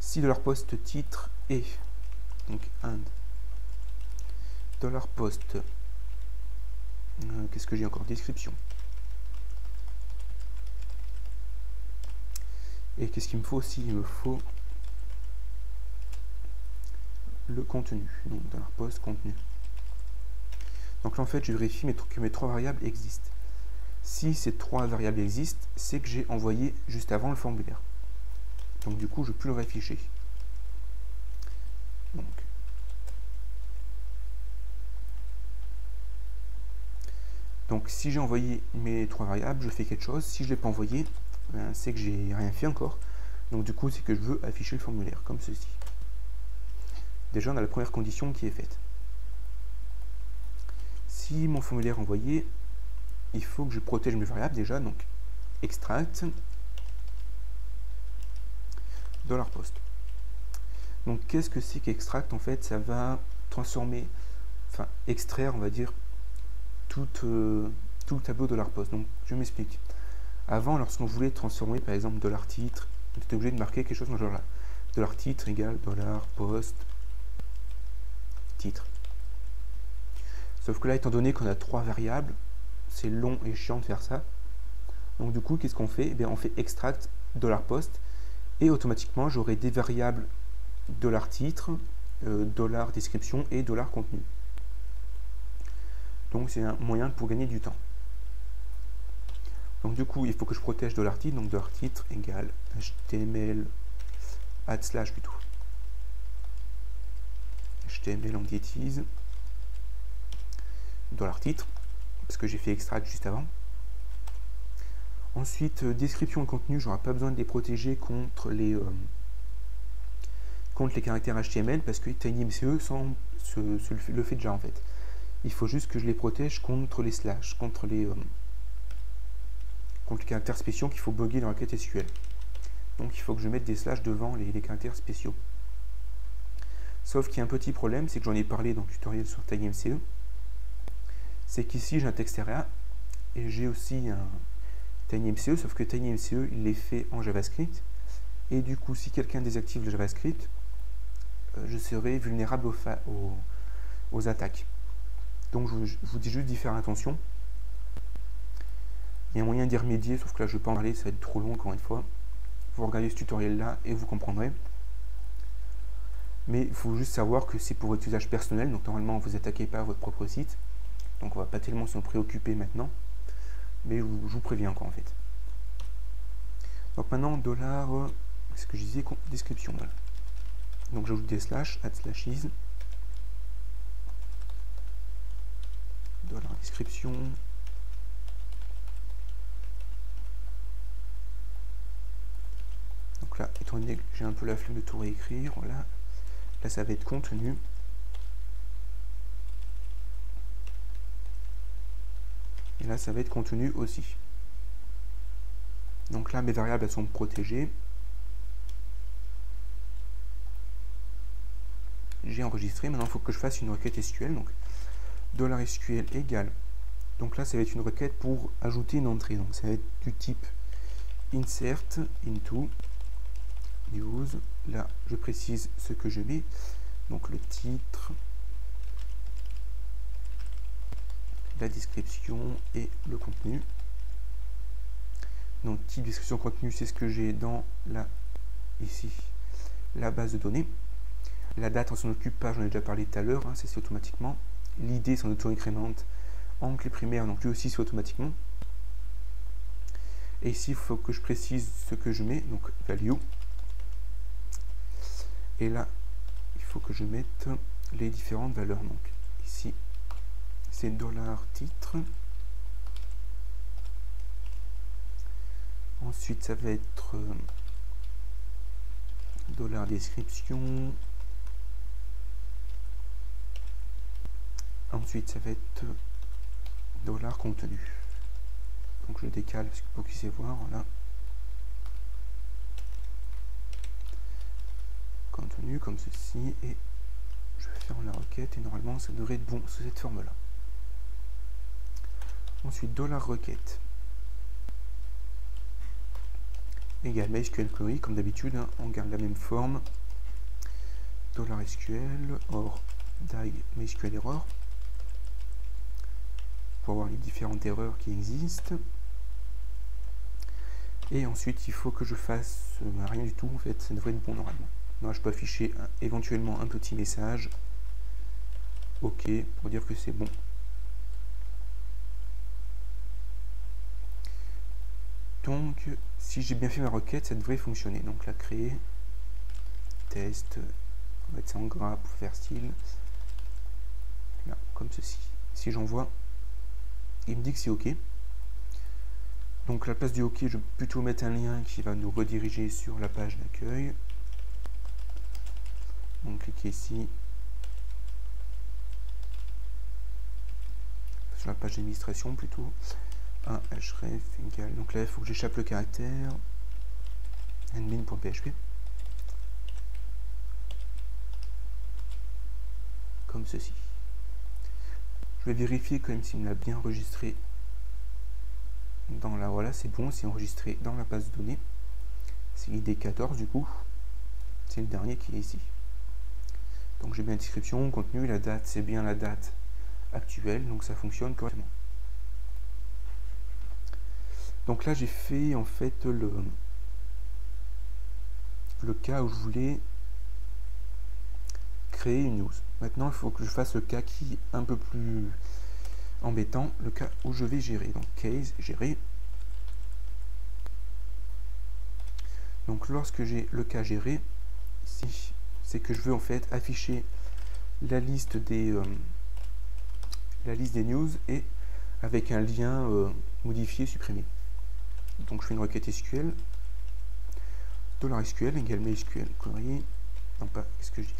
si $post titre est donc and $post qu'est-ce que j'ai encore, description, et qu'est-ce qu'il me faut aussi, il me faut le contenu, donc $post contenu. Donc là en fait je vérifie que mes trois variables existent. Si ces trois variables existent, c'est que j'ai envoyé juste avant le formulaire. Donc du coup je peux le réafficher. Donc Donc si j'ai envoyé mes trois variables, je fais quelque chose. Si je ne l'ai pas envoyé, c'est que j'ai rien fait encore. Donc du coup, c'est que je veux afficher le formulaire, comme ceci. Déjà, on a la première condition qui est faite. Si mon formulaire est envoyé, il faut que je protège mes variables déjà. Donc extract $post. Donc qu'est-ce que c'est qu'extract? En fait, ça va transformer, enfin extraire, on va dire, tout le tableau $post. Donc je m'explique. Avant, lorsqu'on voulait transformer par exemple $titre, on était obligé de marquer quelque chose dans ce genre là. $titre égale $post titre. Sauf que là, étant donné qu'on a trois variables, c'est long et chiant de faire ça. Donc du coup, qu'est-ce qu'on fait? Eh bien, on fait extract $post et automatiquement j'aurai des variables $titre, $description et $contenu. Donc c'est un moyen pour gagner du temps. Donc du coup, il faut que je protège $titre, donc $titre égale HTML / plutôt HTML en diétise $titre, parce que j'ai fait extract juste avant. Ensuite, description et contenu, j'aurai pas besoin de les protéger contre les caractères HTML, parce que TinyMCE le fait déjà en fait. Il faut juste que je les protège contre les slash, contre les caractères spéciaux qu'il faut bugger dans la requête SQL. Donc il faut que je mette des slash devant les caractères spéciaux. Sauf qu'il y a un petit problème, c'est que j'en ai parlé dans le tutoriel sur TinyMCE. C'est qu'ici j'ai un texte area et j'ai aussi un TinyMCE, sauf que TinyMCE il est fait en JavaScript. Et du coup, si quelqu'un désactive le JavaScript, je serai vulnérable aux attaques. Donc je vous dis juste d'y faire attention. Il y a moyen d'y remédier, sauf que là je ne vais pas en parler, ça va être trop long encore une fois. Vous regardez ce tutoriel là et vous comprendrez. Mais il faut juste savoir que c'est pour votre usage personnel, donc normalement vous n'attaquez pas à votre propre site. Donc on va pas tellement s'en préoccuper maintenant, mais je vous préviens encore en fait. Donc maintenant qu'est-ce que je disais, description. Voilà. Donc j'ajoute des slash, @slashes, $description, donc là, étant donné que j'ai un peu la flemme de tout réécrire, voilà, là ça va être contenu. Et là, ça va être contenu aussi. Donc là, mes variables, elles sont protégées. J'ai enregistré. Maintenant, il faut que je fasse une requête SQL. Donc, $SQL égale. Donc là, ça va être une requête pour ajouter une entrée. Donc ça va être du type insert into news. Là, je précise ce que je mets. Donc le titre, la description et le contenu. Donc type description contenu, c'est ce que j'ai dans la base de données. La date, on s'en occupe pas, j'en ai déjà parlé tout à l'heure, hein, c'est automatiquement. L'idée, c'est en auto-incrémente en clé primaire, donc lui aussi c'est automatiquement. Et ici, il faut que je précise ce que je mets, donc value. Et là, il faut que je mette les différentes valeurs. Donc ici, c'est $titre. Ensuite, ça va être $description. Ensuite, ça va être $contenu. Donc, je décale pour qu'ils puissent voir. Voilà. Contenu comme ceci. Et je ferme la requête. Et normalement, ça devrait être bon sous cette forme-là. Ensuite, $requête égale MySQL query, comme d'habitude, hein, on garde la même forme. $SQL or die MySQL error pour avoir les différentes erreurs qui existent. Et ensuite, il faut que je fasse rien du tout en fait, ça devrait être bon normalement. Non, je peux afficher éventuellement un petit message OK pour dire que c'est bon. Donc, si j'ai bien fait ma requête, ça devrait fonctionner. Donc là, créer, test, on va mettre ça en gras pour faire style, là, comme ceci. Si j'envoie, il me dit que c'est OK. Donc à la place du OK, je vais plutôt mettre un lien qui va nous rediriger sur la page d'accueil. Donc cliquez ici. Sur la page d'administration plutôt. Ah, href égal. Donc là, il faut que j'échappe le caractère. admin.php. Comme ceci. Je vais vérifier quand même s'il me l'a bien enregistré. Dans la, voilà, c'est bon, c'est enregistré dans la base de données. C'est l'ID 14 du coup. C'est le dernier qui est ici. Donc j'ai bien l'inscription, contenu, la date, c'est bien la date actuelle, donc ça fonctionne correctement. Donc là j'ai fait en fait le cas où je voulais créer une news. Maintenant il faut que je fasse le cas qui est un peu plus embêtant, le cas où je vais gérer. Donc case, gérer. Donc lorsque j'ai le cas géré, ici, c'est que je veux en fait afficher la liste des news et avec un lien modifié, supprimé. Donc je fais une requête SQL, $SQL égale mysql query, non pas, qu'est-ce que je dis,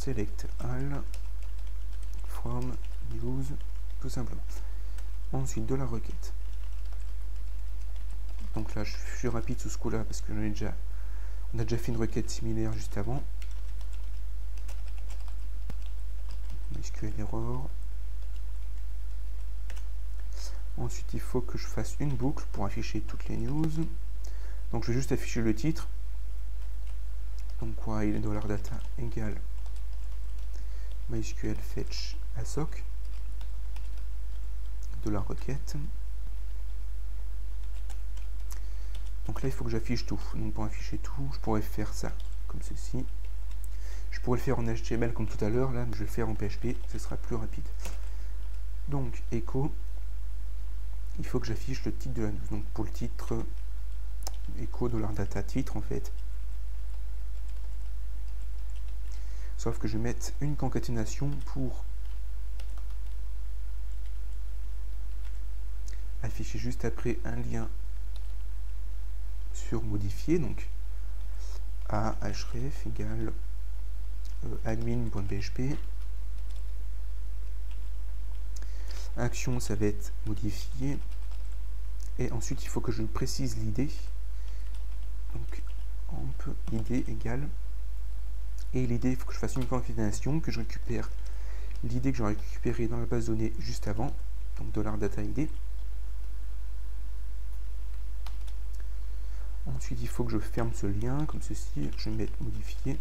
select all from news, tout simplement. Ensuite de la requête. Donc là je suis rapide sous ce coup là parce que on a déjà fait une requête similaire juste avant. SQL error. Ensuite il faut que je fasse une boucle pour afficher toutes les news. Donc je vais juste afficher le titre. Donc quoi, il est $data égale mysql fetch assoc de la requête. Donc là il faut que j'affiche tout. Donc pour afficher tout, je pourrais faire ça comme ceci. Je pourrais le faire en HTML comme tout à l'heure, là, mais je vais le faire en PHP, ce sera plus rapide. Donc echo, il faut que j'affiche le titre de la news. Donc pour le titre, echo $data titre en fait. Sauf que je vais mettre une concaténation pour afficher juste après un lien sur modifié, donc à href égale admin.php. Action, ça va être modifié. Et ensuite il faut que je précise l'id. Donc amp id égale. Et l'idée, il faut que je fasse une concaténation, que je récupère l'idée que j'aurais récupérée dans la base de données juste avant, donc $dataID. Ensuite, il faut que je ferme ce lien, comme ceci, je vais mettre modifier.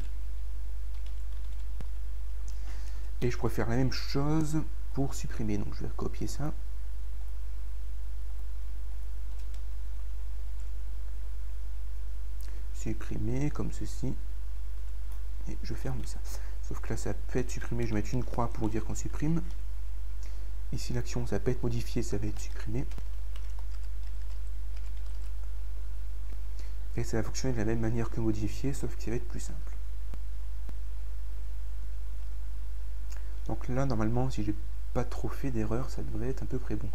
Et je pourrais faire la même chose pour supprimer, donc je vais copier ça. Supprimer, comme ceci. Et je ferme ça. Sauf que là, ça peut être supprimé. Je vais mettre une croix pour dire qu'on supprime. Ici, l'action, ça peut être modifié, ça va être supprimé. Et ça va fonctionner de la même manière que modifié, sauf que ça va être plus simple. Donc là, normalement, si j'ai pas trop fait d'erreur, ça devrait être à peu près bon.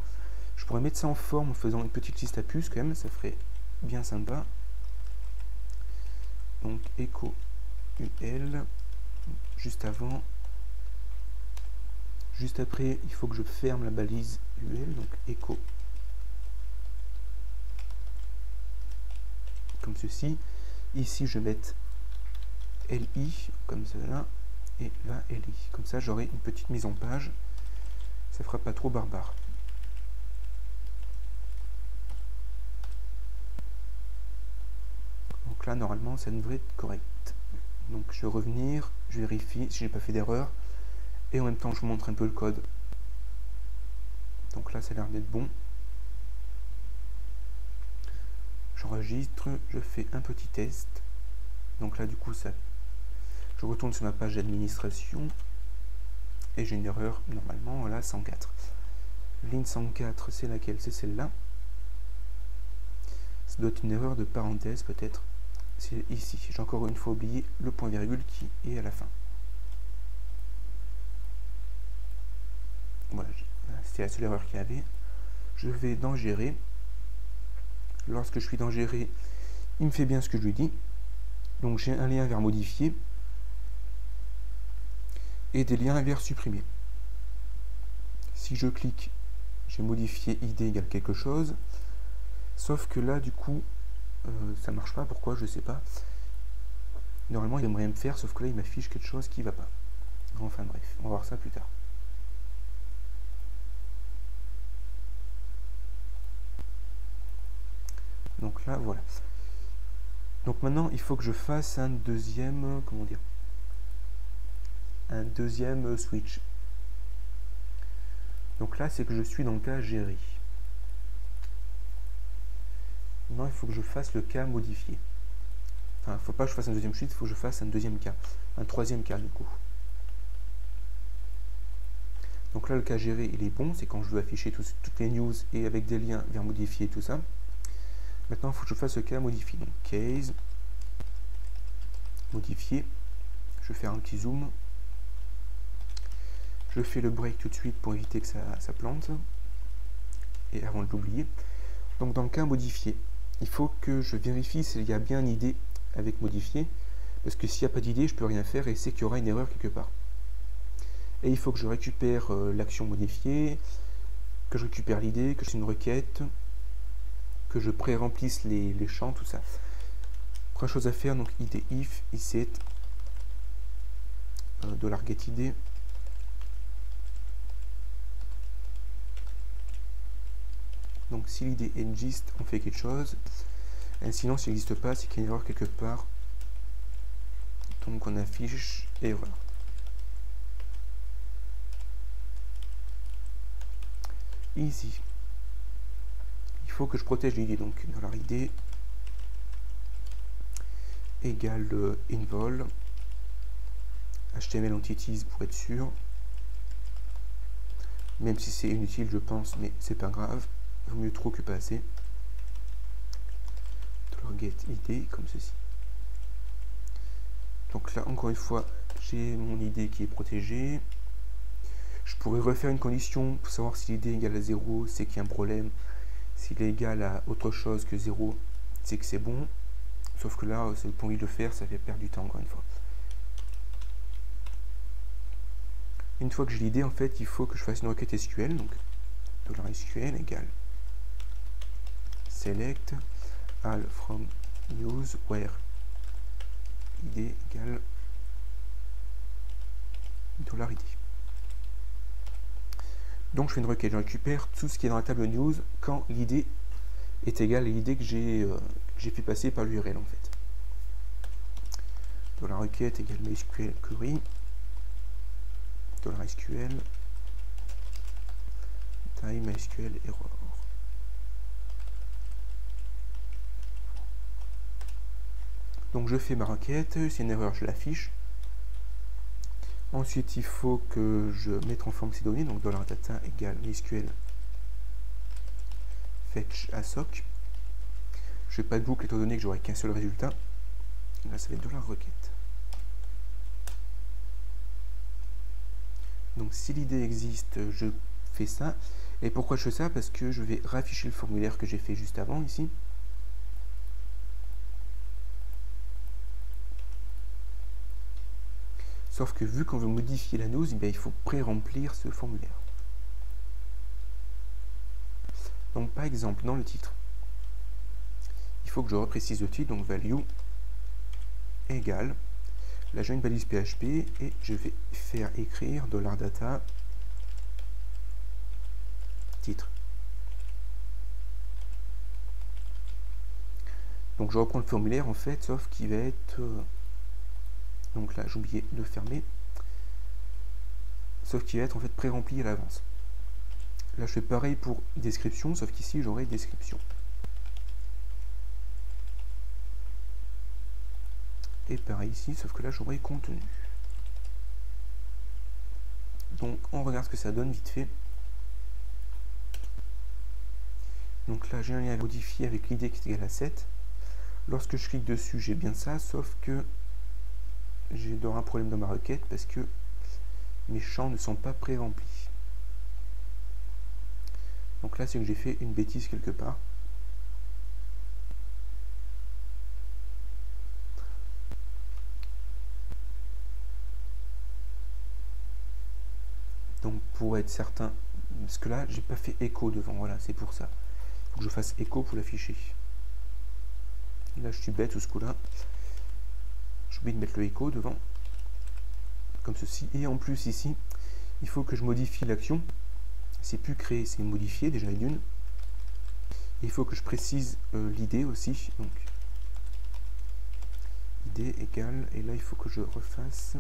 Je pourrais mettre ça en forme en faisant une petite liste à puces quand même. Ça ferait bien sympa. Donc, écho. UL, juste avant, juste après, il faut que je ferme la balise UL, donc echo, comme ceci. Ici, je vais mettre LI, comme cela, et là, LI. Comme ça, j'aurai une petite mise en page. Ça fera pas trop barbare. Donc là, normalement, ça devrait être correct. Donc je vais revenir, je vérifie si j'ai pas fait d'erreur et en même temps je vous montre un peu le code. Donc là ça a l'air d'être bon. J'enregistre, je fais un petit test. Donc là du coup ça, je retourne sur ma page d'administration et j'ai une erreur normalement, voilà, 104. Ligne 104, c'est laquelle? C'est celle-là. Ça doit être une erreur de parenthèse peut-être. C'est ici, j'ai encore une fois oublié le point virgule qui est à la fin. Voilà, C'était la seule erreur qu'il y avait. Je vais dans gérer. Lorsque je suis dans gérer, il me fait bien ce que je lui dis. Donc j'ai un lien vers modifier et des liens vers supprimer. Si je clique, j'ai modifié id égale quelque chose. Sauf que là, du coup, ça marche pas. Pourquoi? Je sais pas. Normalement, il aimerait me faire, sauf que là, il m'affiche quelque chose qui va pas. Enfin bref, on va voir ça plus tard. Donc là, voilà. Donc maintenant, il faut que je fasse un deuxième, comment dire, un deuxième switch. Donc là, c'est que je suis dans le cas gérer. Non, il faut que je fasse le cas modifié. Enfin, il ne faut pas que je fasse un deuxième switch, il faut que je fasse un deuxième cas, un troisième cas du coup. Donc là, le cas géré, il est bon, c'est quand je veux afficher toutes les news et avec des liens vers modifier tout ça. Maintenant, il faut que je fasse le cas modifié. Donc, case, modifier. Je fais un petit zoom. Je fais le break tout de suite pour éviter que ça plante. Et avant de l'oublier. Donc, dans le cas modifié, il faut que je vérifie s'il y a bien une idée avec modifié. Parce que s'il n'y a pas d'idée, je peux rien faire et c'est qu'il y aura une erreur quelque part. Et il faut que je récupère l'action modifiée, que je récupère l'idée, que je fasse une requête, que je pré-remplisse les champs, tout ça. Première chose à faire, donc id if, iset, $getId, donc si l'idée existe, on fait quelque chose, et sinon s'il n'existe pas, c'est qu'il y a une erreur quelque part, donc on affiche, et voilà. Ici, il faut que je protège l'idée, donc $id égale invol HTML entities pour être sûr, même si c'est inutile je pense, mais c'est pas grave, vaut mieux trop que pas assez. $getId comme ceci. Donc là encore une fois j'ai mon idée qui est protégée. Je pourrais refaire une condition pour savoir si l'idée est égale à 0, c'est qu'il y a un problème. S'il est égal à autre chose que 0, c'est que c'est bon. Sauf que là, c'est pour lui le faire, ça fait perdre du temps encore une fois. Une fois que j'ai l'idée, en fait, il faut que je fasse une requête SQL. Donc, $SQL égale select all from news where id égale $id. Donc je fais une requête, je récupère tout ce qui est dans la table news quand l'idée est égale à l'idée que j'ai fait passer par l'URL en fait. Dans la requête égale MySQL query, dans la SQL, time MySQL error. Donc je fais ma requête, c'est une erreur, je l'affiche. Ensuite, il faut que je mette en forme ces données, donc $data égale MySQL fetch asoc. Je fais pas de boucle étant donné que j'aurai qu'un seul résultat. Là, ça va être $requête. Donc, si l'idée existe, je fais ça. Et pourquoi je fais ça? Parce que je vais rafficher le formulaire que j'ai fait juste avant ici. Sauf que vu qu'on veut modifier la news, eh bien, il faut pré-remplir ce formulaire. Donc par exemple, dans le titre, il faut que je reprécise le titre, donc value égale. Là j'ai une balise PHP et je vais faire écrire $data titre. Donc je reprends le formulaire en fait, sauf qu'il va être... Donc là, j'ai oublié de fermer. Sauf qu'il va être en fait pré-rempli à l'avance. Là, je fais pareil pour description, sauf qu'ici, j'aurai description. Et pareil ici, sauf que là, j'aurai contenu. Donc, on regarde ce que ça donne vite fait. Donc là, j'ai un lien à modifier avec l'idée qui est égale à 7. Lorsque je clique dessus, j'ai bien ça, sauf que j'ai un problème dans ma requête parce que mes champs ne sont pas pré-remplis. Donc là, c'est que j'ai fait une bêtise quelque part. Donc pour être certain, parce que là, j'ai pas fait écho devant, voilà, c'est pour ça. Il faut que je fasse écho pour l'afficher. Et là, je suis bête, ou ce coup-là. J'ai oublié de mettre le écho devant, comme ceci. Et en plus, ici, il faut que je modifie l'action. C'est plus créer, c'est modifier, déjà d'une. Il faut que je précise l'idée aussi. Donc, idée égale, et là, il faut que je refasse.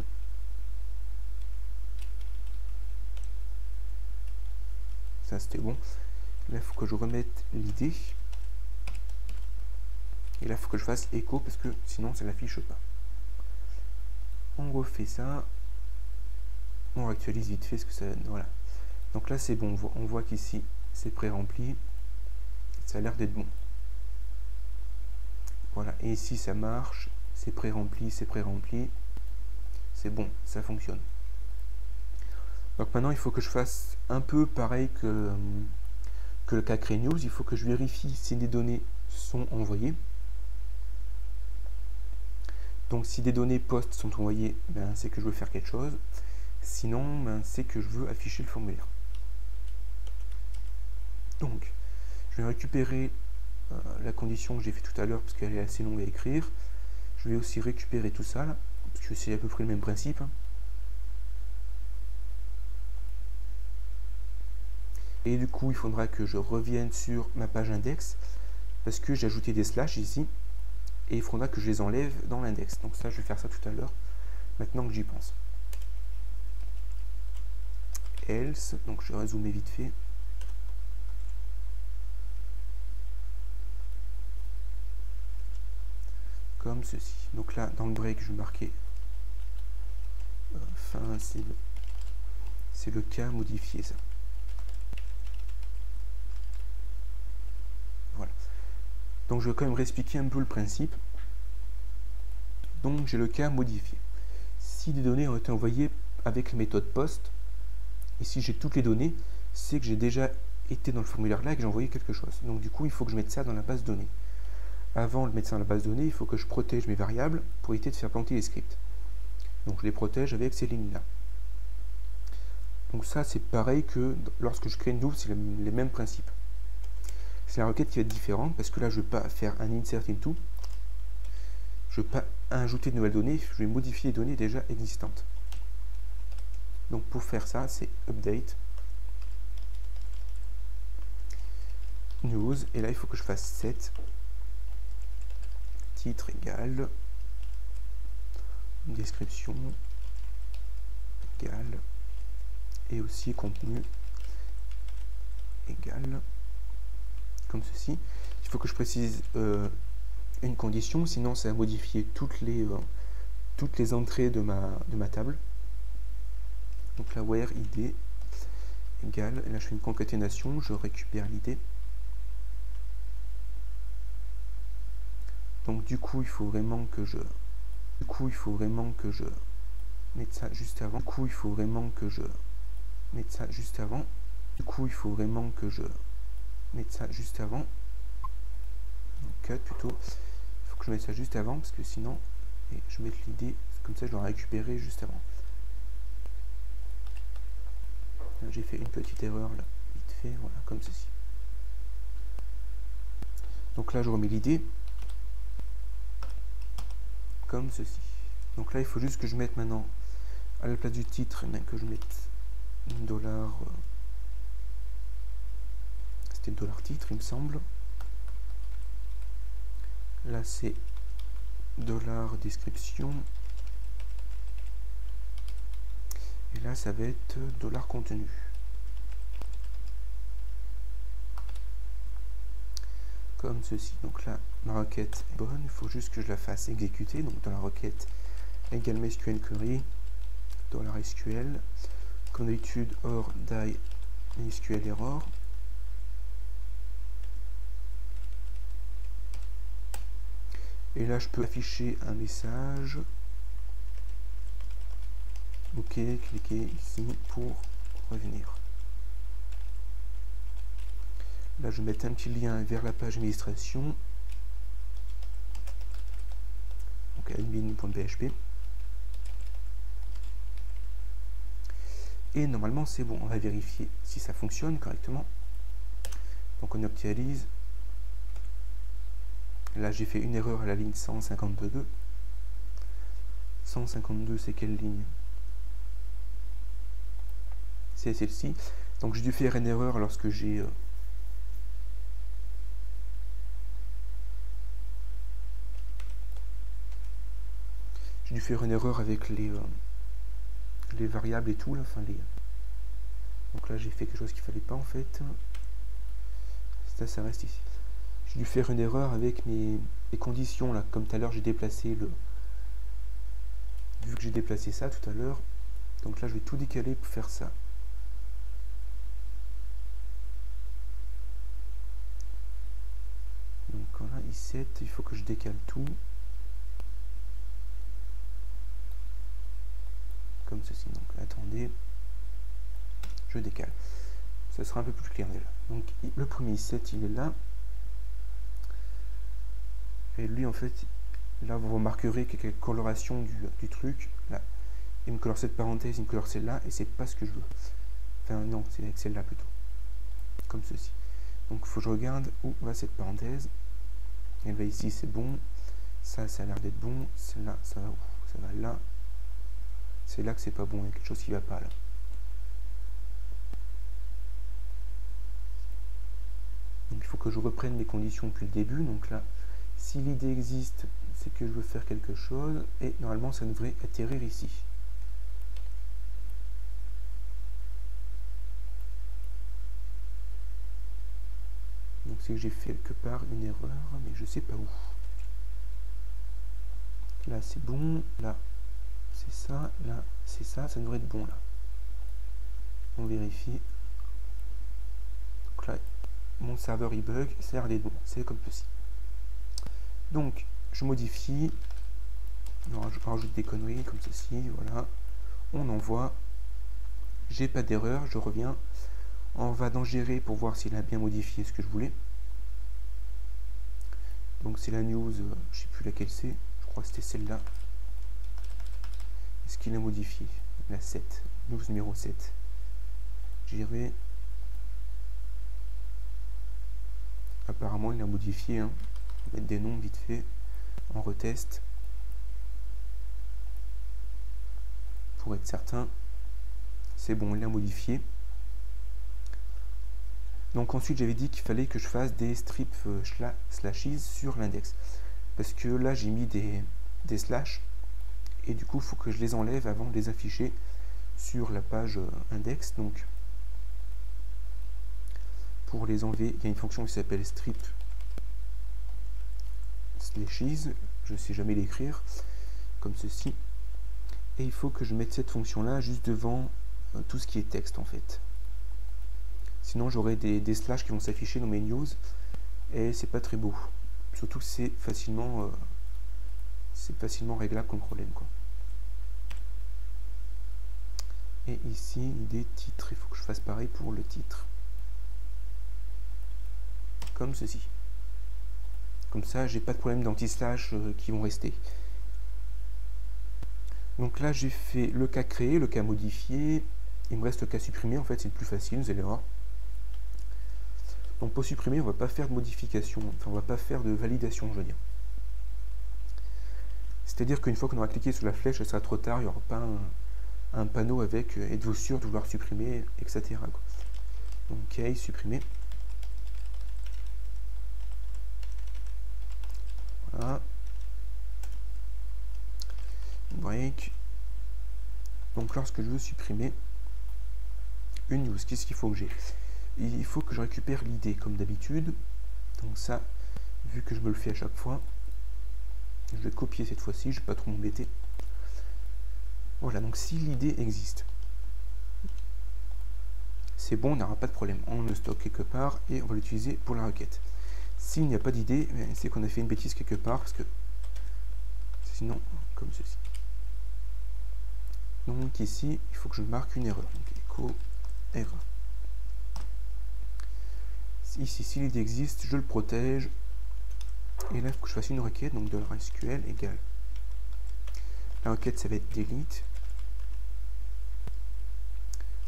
Ça, c'était bon. Là, il faut que je remette l'idée. Et là, il faut que je fasse écho parce que sinon, ça ne l'affiche pas. On refait ça. On actualise vite fait ce que ça donne. Voilà. Donc là, c'est bon. On voit qu'ici, c'est pré-rempli. Ça a l'air d'être bon. Voilà. Et ici, ça marche. C'est pré-rempli, c'est pré-rempli. C'est bon. Ça fonctionne. Donc maintenant, il faut que je fasse un peu pareil que le cas CréNews. Il faut que je vérifie si des données sont envoyées. Donc si des données post sont envoyées, ben, c'est que je veux faire quelque chose. Sinon, ben, c'est que je veux afficher le formulaire. Donc, je vais récupérer la condition que j'ai fait tout à l'heure parce qu'elle est assez longue à écrire. Je vais aussi récupérer tout ça, là, parce que c'est à peu près le même principe. Hein. Et du coup, il faudra que je revienne sur ma page index parce que j'ai ajouté des slash ici. Et il faudra que je les enlève dans l'index. Donc ça, je vais faire ça tout à l'heure, maintenant que j'y pense. Else, donc je vais zoomer vite fait. Comme ceci. Donc là, dans le break, je vais marquer fin, c'est le cas modifié, ça. Voilà. Donc je vais quand même réexpliquer un peu le principe. Donc j'ai le cas modifié. Si des données ont été envoyées avec la méthode POST, et si j'ai toutes les données, c'est que j'ai déjà été dans le formulaire là et que j'ai envoyé quelque chose. Donc du coup, il faut que je mette ça dans la base données. Avant de mettre ça dans la base données, il faut que je protège mes variables pour éviter de faire planter les scripts. Donc je les protège avec ces lignes là. Donc ça, c'est pareil que lorsque je crée une double, c'est les mêmes principes. C'est la requête qui va être différente parce que là, je ne vais pas faire un insert into. Je ne vais pas ajouter de nouvelles données, je vais modifier les données déjà existantes. Donc pour faire ça, c'est update news. Et là, il faut que je fasse set titre égal description égale et aussi contenu égal. Comme ceci, il faut que je précise une condition, sinon ça va modifier toutes les entrées de ma table. Donc là, where id égale, et là je fais une concaténation, je récupère l'id. Donc du coup, il faut vraiment que je mette ça juste avant. Donc cut plutôt. Il faut que je mette ça juste avant parce que sinon, et je mette l'idée comme ça, je dois récupérer juste avant. J'ai fait une petite erreur là, vite fait, voilà, comme ceci. Donc là, je remets l'idée comme ceci. Donc là, il faut juste que je mette maintenant à la place du titre, que je mette $. $titre, il me semble. Là, c'est $description. Et là, ça va être $contenu. Comme ceci. Donc là, ma requête est bonne. Il faut juste que je la fasse exécuter. Donc dans la requête égale SQL query, $SQL. Comme d'habitude, or die SQL error. Et là, je peux afficher un message. OK, cliquez ici pour revenir. Là, je vais mettre un petit lien vers la page administration. Donc, admin.php. Et normalement, c'est bon. On va vérifier si ça fonctionne correctement. Donc, on optimalise. Là, j'ai fait une erreur à la ligne 152. 152, c'est quelle ligne? C'est celle-ci. Donc, j'ai dû faire une erreur lorsque j'ai... j'ai dû faire une erreur avec les variables et tout. Là, enfin, les... Donc là, j'ai fait quelque chose qu'il ne fallait pas, en fait. Ça, ça reste ici. J'ai dû faire une erreur avec mes conditions, là. Comme tout à l'heure, j'ai déplacé le... Vu que j'ai déplacé ça tout à l'heure. Donc là, je vais tout décaler pour faire ça. Donc là, i7, il faut que je décale tout. Comme ceci, donc attendez, je décale, ça sera un peu plus clair déjà. Donc le premier set il est là, et lui en fait, là vous remarquerez qu'il y a quelques colorations du truc, là, il me colore cette parenthèse, il me colore celle-là, et c'est pas ce que je veux, enfin non, c'est avec celle-là plutôt, comme ceci. Donc il faut que je regarde où va cette parenthèse, elle va ici, c'est bon, ça, ça a l'air d'être bon, celle-là, ça va où, ça va là. C'est là que c'est pas bon, il y a quelque chose qui va pas là. Donc il faut que je reprenne mes conditions depuis le début. Donc là, si l'idée existe, c'est que je veux faire quelque chose et normalement ça devrait atterrir ici. Donc c'est que j'ai fait quelque part une erreur, mais je sais pas où. Là c'est bon, là. C'est ça, là, c'est ça, ça devrait être bon là. On vérifie. Donc là, mon serveur il bug, ça a l'air d'être bon, c'est comme ceci. Donc, je modifie, on rajoute des conneries comme ceci, voilà. On envoie, j'ai pas d'erreur, je reviens. On va dans gérer pour voir s'il a bien modifié ce que je voulais. Donc c'est la news, je sais plus laquelle c'est, je crois que c'était celle-là. Est-ce qu'il a modifié la 7, news numéro 7. J'irai. Apparemment, il l'a modifié. Hein. On va mettre des noms vite fait. On reteste. Pour être certain. C'est bon, il l'a modifié. Donc ensuite, j'avais dit qu'il fallait que je fasse des strips slashes sur l'index. Parce que là, j'ai mis des slashes. Et du coup, il faut que je les enlève avant de les afficher sur la page index. Donc, pour les enlever, il y a une fonction qui s'appelle strip slashes. Je ne sais jamais l'écrire, comme ceci. Et il faut que je mette cette fonction-là juste devant tout ce qui est texte, en fait. Sinon, j'aurai des slashes qui vont s'afficher dans mes news. Et c'est pas très beau. Surtout que c'est facilement... réglable comme problème quoi. Et ici des titres, il faut que je fasse pareil pour le titre comme ceci, comme ça j'ai pas de problème d'anti-slash qui vont rester. Donc là j'ai fait le cas créé, le cas modifié, il me reste le cas supprimé, en fait c'est le plus facile, vous allez voir. Donc pour supprimer on va pas faire de modification, enfin on va pas faire de validation je veux dire. C'est-à-dire qu'une fois qu'on aura cliqué sur la flèche, elle sera trop tard, il n'y aura pas un panneau avec « Êtes-vous sûr de vouloir supprimer ?» etc. Donc, OK, supprimer. Voilà. Break. Donc, lorsque je veux supprimer une news, qu'est-ce qu'il faut que j'ai? Il faut que je récupère l'idée, comme d'habitude. Donc ça, vu que je me le fais à chaque fois, je vais copier cette fois-ci, je ne vais pas trop m'embêter. Voilà, donc si l'idée existe, c'est bon, on n'aura pas de problème. On le stocke quelque part et on va l'utiliser pour la requête. S'il n'y a pas d'idée, c'est qu'on a fait une bêtise quelque part, parce que sinon, comme ceci. Donc ici, il faut que je marque une erreur. Donc, écho, erreur. ici, s'il existe, je le protège. Et là, il faut que je fasse une requête, donc $SQL égale. La requête, ça va être delete,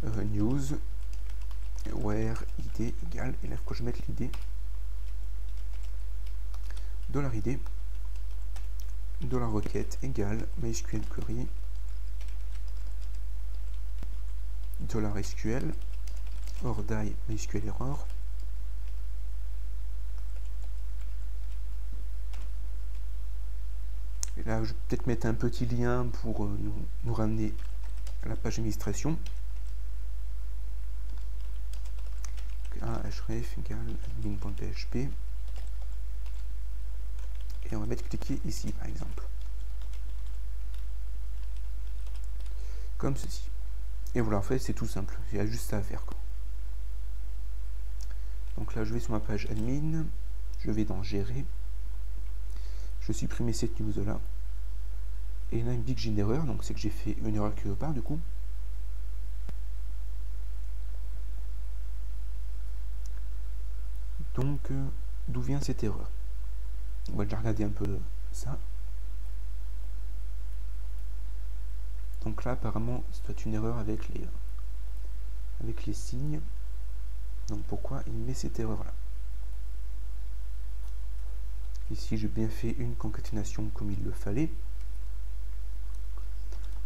news, where id égale. Et là, il faut que je mette l'id, $id, $requête égale MySQL query, $SQL, or die MySQL error. Et là, je vais peut-être mettre un petit lien pour nous ramener à la page administration. Href égale admin.php. Et on va mettre cliquer ici, par exemple. Comme ceci. Et voilà, en fait, c'est tout simple. Il y a juste ça à faire, quoi. Donc là, je vais sur ma page admin. Je vais dans gérer. Je supprime cette news là. Et là, il me dit que j'ai une erreur. Donc, c'est que j'ai fait une erreur quelque part, du coup. Donc, d'où vient cette erreur? On va déjà regarder un peu ça. Donc là, apparemment, c'est une erreur avec les signes. Donc pourquoi il met cette erreur là? Ici, j'ai bien fait une concaténation comme il le fallait.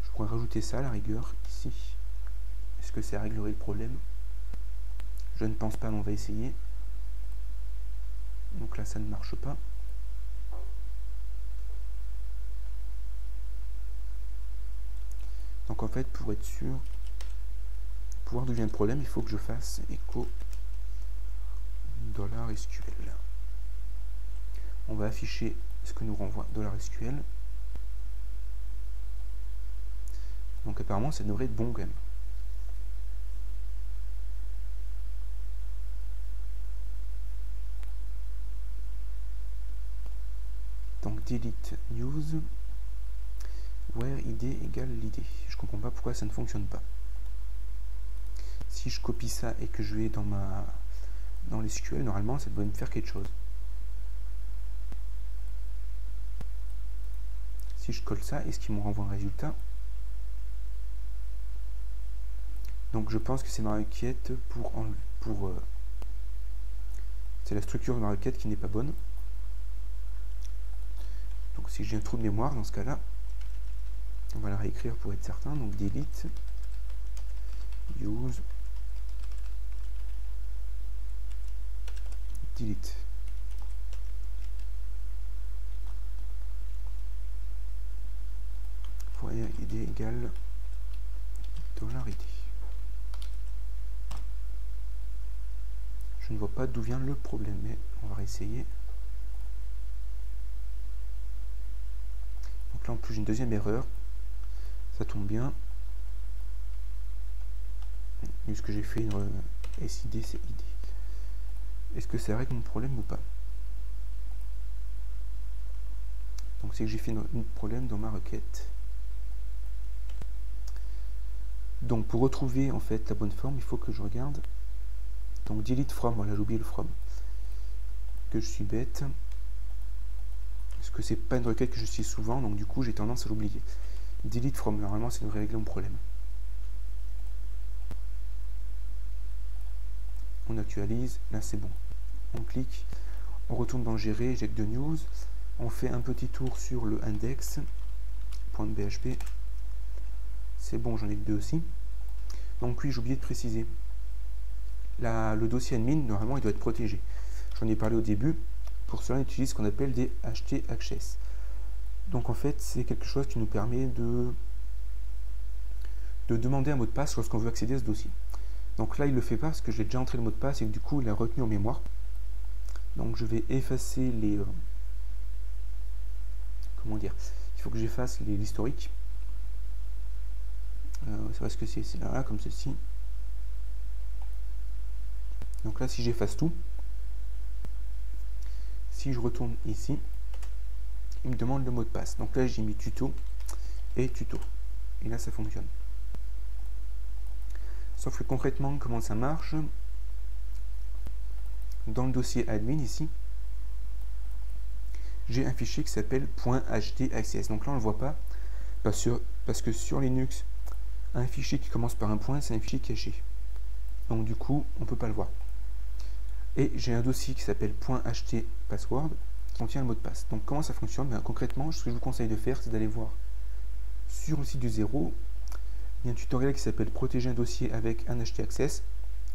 Je pourrais rajouter ça à la rigueur ici. Est-ce que ça réglerait le problème? Je ne pense pas, mais on va essayer. Donc là, ça ne marche pas. Donc en fait, pour être sûr, pour voir d'où vient le problème, il faut que je fasse echo $SQL. On va afficher ce que nous renvoie $SQL. Donc apparemment, ça devrait être bon quand même. Donc delete news. Where id égale l'id. Je comprends pas pourquoi ça ne fonctionne pas. Si je copie ça et que je vais dans ma les SQL, normalement ça devrait me faire quelque chose. Si je colle ça, est-ce qu'il me renvoie un résultat? Donc je pense que c'est ma requête pour c'est la structure de ma requête qui n'est pas bonne. Donc si j'ai un trou de mémoire dans ce cas-là, on va la réécrire pour être certain. Donc delete use delete. Foyer id égale $id. Je ne vois pas d'où vient le problème, mais on va réessayer. Donc là en plus j'ai une deuxième erreur. Ça tombe bien. Vu ce que j'ai fait, une SID, c'est ID. Est-ce que ça règle mon problème ou pas? Donc c'est que j'ai fait un problème dans ma requête. Donc pour retrouver en fait la bonne forme, il faut que je regarde. Donc delete from, voilà, j'ai oublié le from. Que je suis bête. Parce que c'est pas une requête que je suis souvent, donc du coup j'ai tendance à l'oublier. Delete from, normalement ça devrait régler mon problème. On actualise, là c'est bon. On clique, on retourne dans gérer, jette de news, on fait un petit tour sur le index.php. C'est bon, j'en ai que deux aussi. Donc oui, j'ai oublié de préciser. Le dossier admin, normalement il doit être protégé. J'en ai parlé au début. Pour cela, on utilise ce qu'on appelle des htaccess. Donc en fait, c'est quelque chose qui nous permet de demander un mot de passe lorsqu'on veut accéder à ce dossier. Donc là, il ne le fait pas parce que j'ai déjà entré le mot de passe et que, du coup, il l'a retenu en mémoire. Donc je vais effacer les... comment dire? Il faut que j'efface l'historique. C'est parce que c'est là, comme ceci. Donc là, si j'efface tout, si je retourne ici, il me demande le mot de passe. Donc là, j'ai mis tuto et tuto. Et là, ça fonctionne. Sauf que concrètement, comment ça marche? dans le dossier admin ici, j'ai un fichier qui s'appelle .htaccess. Donc là, on ne le voit pas parce que sur Linux, un fichier qui commence par un point, c'est un fichier caché. Donc du coup, on ne peut pas le voir. Et j'ai un dossier qui s'appelle .htpassword qui contient le mot de passe. Donc comment ça fonctionne? Ben, concrètement, ce que je vous conseille de faire, c'est d'aller voir sur le site du Zéro. Il y a un tutoriel qui s'appelle Protéger un dossier avec un htaccess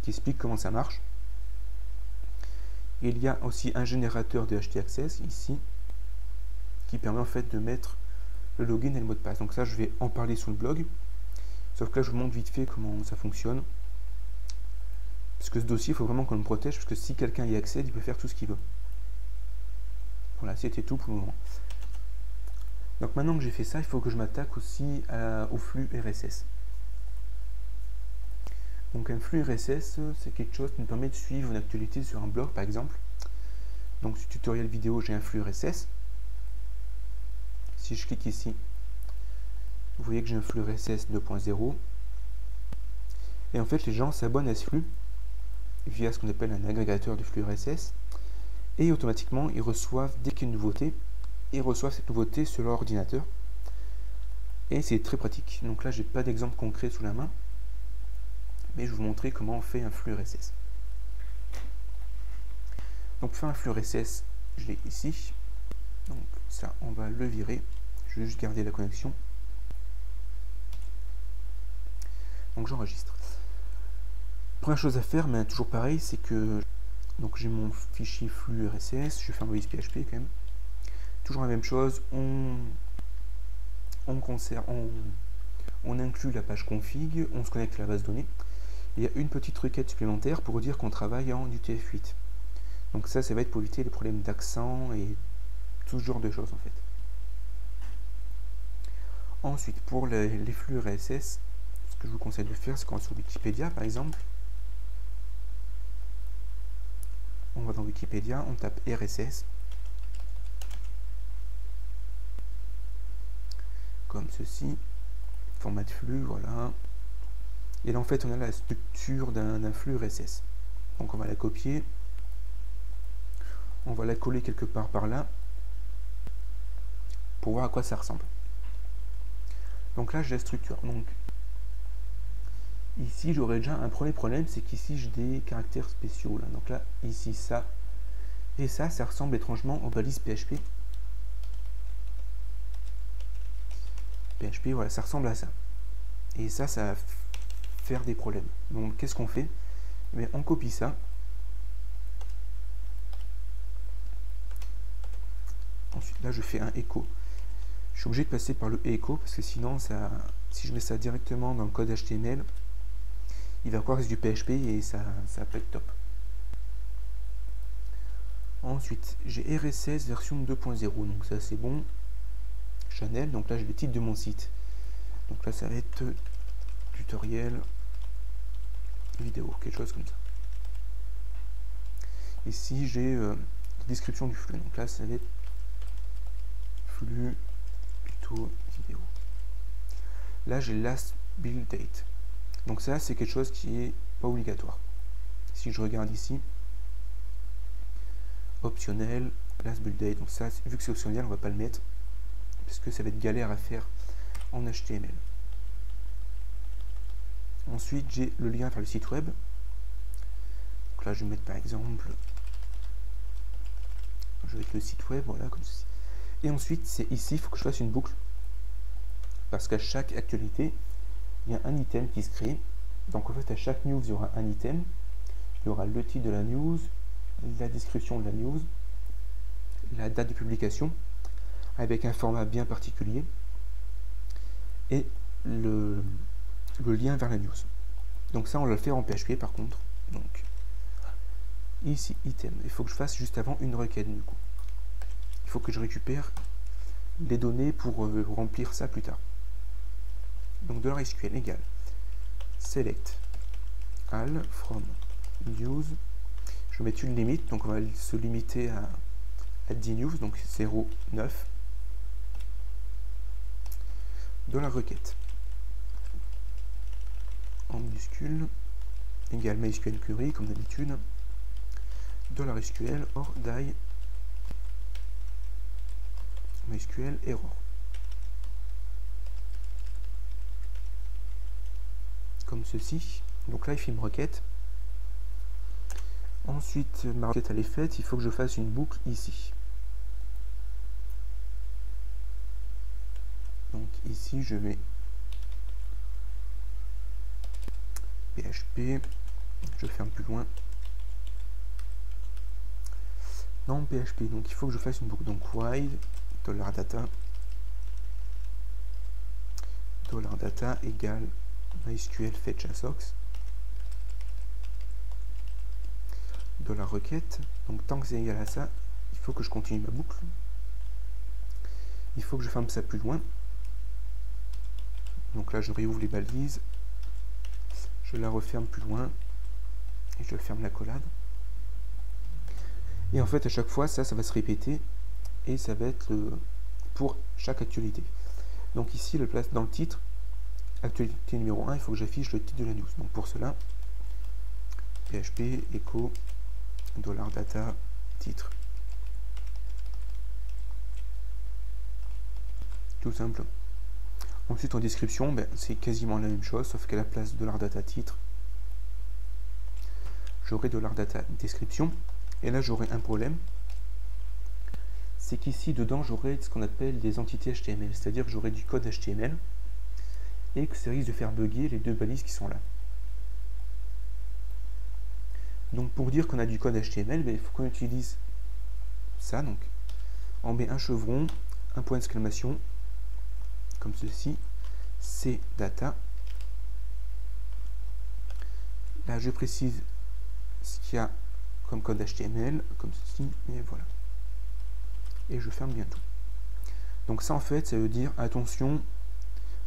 qui explique comment ça marche. Il y a aussi un générateur de htaccess ici qui permet en fait de mettre le login et le mot de passe. Donc ça, je vais en parler sur le blog. Sauf que là, je vous montre vite fait comment ça fonctionne. Parce que ce dossier, il faut vraiment qu'on le protège, parce que si quelqu'un y accède, il peut faire tout ce qu'il veut. Voilà, c'était tout pour le moment. Donc maintenant que j'ai fait ça, il faut que je m'attaque aussi au flux RSS. Donc un flux RSS, c'est quelque chose qui nous permet de suivre une actualité sur un blog, par exemple. Donc sur tutoriel vidéo, j'ai un flux RSS. Si je clique ici, vous voyez que j'ai un flux RSS 2.0. Et en fait, les gens s'abonnent à ce flux via ce qu'on appelle un agrégateur de flux RSS. Et automatiquement, ils reçoivent, dès qu'il y a une nouveauté, ils reçoivent cette nouveauté sur leur ordinateur. Et c'est très pratique. Donc là, j'ai pas d'exemple concret sous la main, mais je vais vous montrer comment on fait un flux RSS. Donc pour faire un flux RSS, je l'ai ici. Donc ça, on va le virer. Je vais juste garder la connexion. Donc j'enregistre. Première chose à faire, mais toujours pareil, c'est que j'ai mon fichier flux RSS, je fais un release PHP quand même. Toujours la même chose, on inclut la page config, on se connecte à la base de données. Il y a une petite requête supplémentaire pour dire qu'on travaille en UTF-8. Donc ça, ça va être pour éviter les problèmes d'accent et tout ce genre de choses en fait. Ensuite, pour les flux RSS, ce que je vous conseille de faire, c'est qu'on va sur Wikipédia par exemple. On va dans Wikipédia, on tape RSS. Comme ceci. Format de flux, voilà. Et là en fait on a la structure d'un flux RSS. Donc on va la copier. On va la coller quelque part par là. Pour voir à quoi ça ressemble. Donc là j'ai la structure. Donc ici, j'aurais déjà un premier problème, c'est qu'ici, j'ai des caractères spéciaux. Là. Donc là, ici, ça. Et ça, ça ressemble étrangement aux balises PHP. PHP, voilà, ça ressemble à ça. Et ça, ça va faire des problèmes. Donc, qu'est-ce qu'on fait? Eh bien, on copie ça. Ensuite, là, je fais un écho. Je suis obligé de passer par le écho, parce que sinon, ça, si je mets ça directement dans le code HTML, il va croire que c'est du PHP et ça va pas être top. Ensuite, j'ai RSS version 2.0, donc ça c'est bon. Channel, donc là j'ai le titre de mon site. Donc là ça va être tutoriel vidéo, quelque chose comme ça. Ici j'ai la description du flux, donc là ça va être flux tuto vidéo. Là j'ai last build date. Donc ça, c'est quelque chose qui n'est pas obligatoire. Si je regarde ici, optionnel, last build date. Donc ça, vu que c'est optionnel, on ne va pas le mettre, parce que ça va être galère à faire en HTML. Ensuite, j'ai le lien vers le site web. Donc là, je vais mettre par exemple, je vais mettre le site web, voilà, comme ceci. Et ensuite, c'est ici, il faut que je fasse une boucle, parce qu'à chaque actualité, il y a un item qui se crée. Donc en fait à chaque news il y aura un item, il y aura le titre de la news, la description de la news, la date de publication avec un format bien particulier et le lien vers la news. Donc ça on va le faire en PHP par contre. Donc ici item, il faut que je fasse juste avant une requête du coup. Il faut que je récupère les données pour remplir ça plus tard. Donc $SQL égale select all from news, je mets une limite, donc on va se limiter à 10 news, donc 0,9 de la requête en minuscule égale MySQL query comme d'habitude, $SQL or die MySQL error. Comme ceci. Donc là il fait une requête. Ensuite ma requête elle est faite, il faut que je fasse une boucle ici. Donc ici je mets PHP, je ferme plus loin. Non PHP, donc il faut que je fasse une boucle. Donc while $data égale MySQL fetch assocs $requête. Donc tant que c'est égal à ça, il faut que je continue ma boucle. Il faut que je ferme ça plus loin. Donc là je réouvre les balises, je la referme plus loin et je ferme la collade. Et en fait à chaque fois ça va se répéter et ça va être pour chaque actualité. Donc ici le place dans le titre actualité numéro 1, il faut que j'affiche le titre de la news. Donc pour cela PHP echo $data titre, tout simple. Ensuite en description c'est quasiment la même chose, sauf qu'à la place $data titre j'aurai $data description. Et là j'aurai un problème, c'est qu'ici dedans j'aurai ce qu'on appelle des entités HTML, c'est à dire que j'aurai du code HTML et que ça risque de faire bugger les deux balises qui sont là. Donc pour dire qu'on a du code HTML, il faut qu'on utilise ça. Donc on met un chevron, un point d'exclamation comme ceci, c'est data. Là je précise ce qu'il y a comme code HTML, comme ceci, et voilà. Et je ferme bien tout. Donc ça en fait, ça veut dire, attention,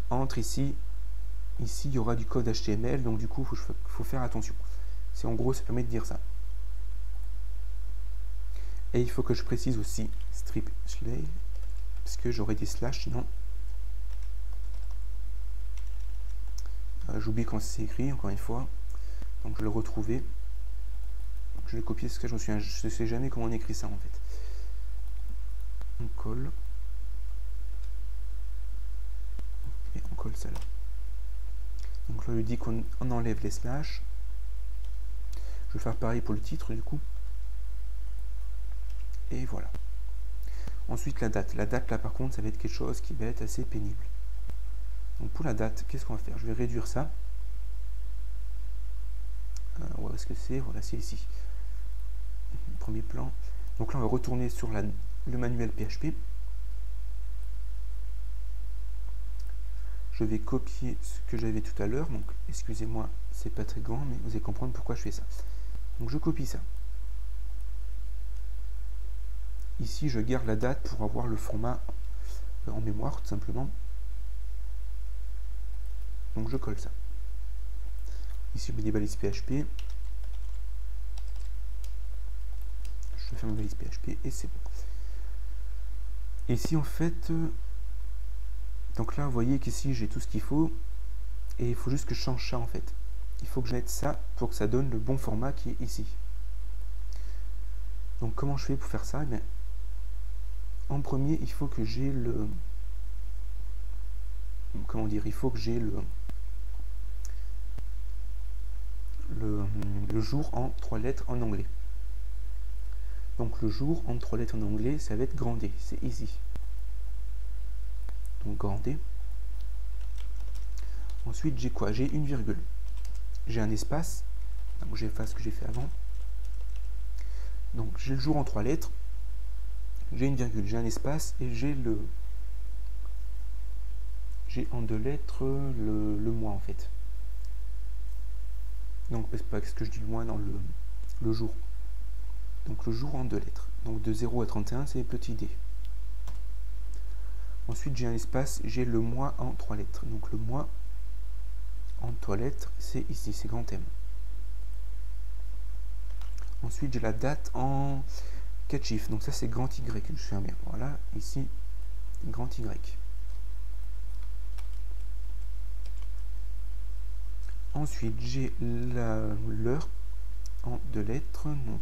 entre ici il y aura du code HTML, donc du coup il faut faire attention. C'est en gros, ça permet de dire ça. Et il faut que je précise aussi strip slave, parce que j'aurai des slash, sinon j'oublie quand c'est écrit, encore une fois. Donc je vais le retrouver. Je vais copier ce que je me souviens, je ne sais jamais comment on écrit ça en fait. On colle. Et on colle ça là. Donc là, on lui dit qu'on enlève les slash. Je vais faire pareil pour le titre du coup. Et voilà. Ensuite la date. La date là par contre, ça va être quelque chose qui va être assez pénible. Donc pour la date, qu'est-ce qu'on va faire? Je vais réduire ça. Où est-ce que c'est? Voilà, c'est ici. Premier plan. Donc là on va retourner sur le manuel PHP. Je vais copier ce que j'avais tout à l'heure, donc excusez-moi c'est pas très grand mais vous allez comprendre pourquoi je fais ça. Donc je copie ça. Ici je garde la date pour avoir le format en mémoire tout simplement. Donc je colle ça. Ici je mets des balises PHP. Je ferme la liste PHP et c'est bon. Ici en fait, donc là vous voyez qu'ici j'ai tout ce qu'il faut et il faut juste que je change ça en fait. Il faut que je mette ça pour que ça donne le bon format qui est ici. Donc comment je fais pour faire ça? Bien, en premier il faut que j'ai le, comment dire, il faut que j'ai le jour en 3 lettres en anglais. Donc le jour en 3 lettres en anglais, ça va être grand D, c'est easy. Donc grand D. Ensuite j'ai quoi? J'ai une virgule. J'ai un espace. Donc j'efface ce que j'ai fait avant. Donc j'ai le jour en 3 lettres. J'ai une virgule, j'ai un espace et j'ai le. J'ai en 2 lettres le mois en fait. Donc c'est pas ce que je dis le mois dans le jour. Donc le jour en 2 lettres. Donc de 0 à 31, c'est petit d. Ensuite, j'ai un espace, j'ai le mois en 3 lettres. Donc le mois en 3 lettres, c'est ici, c'est grand M. Ensuite, j'ai la date en 4 chiffres. Donc ça, c'est grand Y, je me souviens bien. Voilà, ici, grand Y. Ensuite, j'ai l'heure en 2 lettres. Donc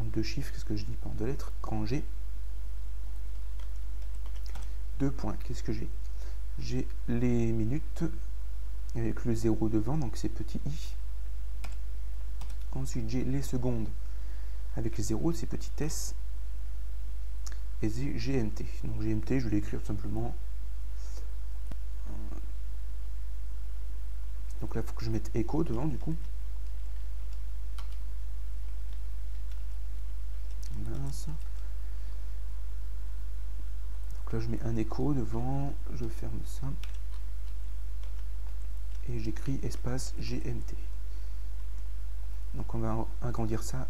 en deux chiffres, qu'est-ce que je dis pas en deux lettres, quand j'ai deux points, qu'est-ce que j'ai? J'ai les minutes avec le 0 devant, donc c'est petit i. Ensuite j'ai les secondes avec les 0, c'est petit s. Et GMT. Donc GMT, je vais l'écrire tout simplement. Donc là, il faut que je mette écho devant du coup. Mince. Donc là, je mets un écho devant, je ferme ça. Et j'écris espace GMT. Donc on va agrandir ça.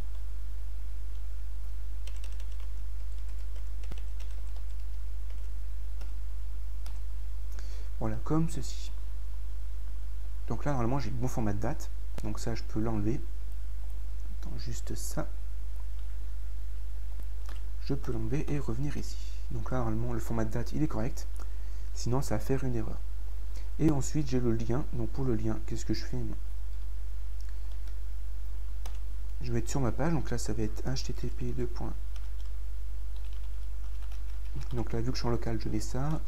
Voilà, comme ceci. Donc là, normalement, j'ai le bon format de date. Donc ça, je peux l'enlever. Attends, juste ça. Je peux l'enlever et revenir ici. Donc là, normalement, le format de date, il est correct. Sinon, ça va faire une erreur. Et ensuite, j'ai le lien. Donc pour le lien, qu'est-ce que je fais? Je vais être sur ma page. Donc là, ça va être http://. Donc là, vu que je suis en local, je mets ça.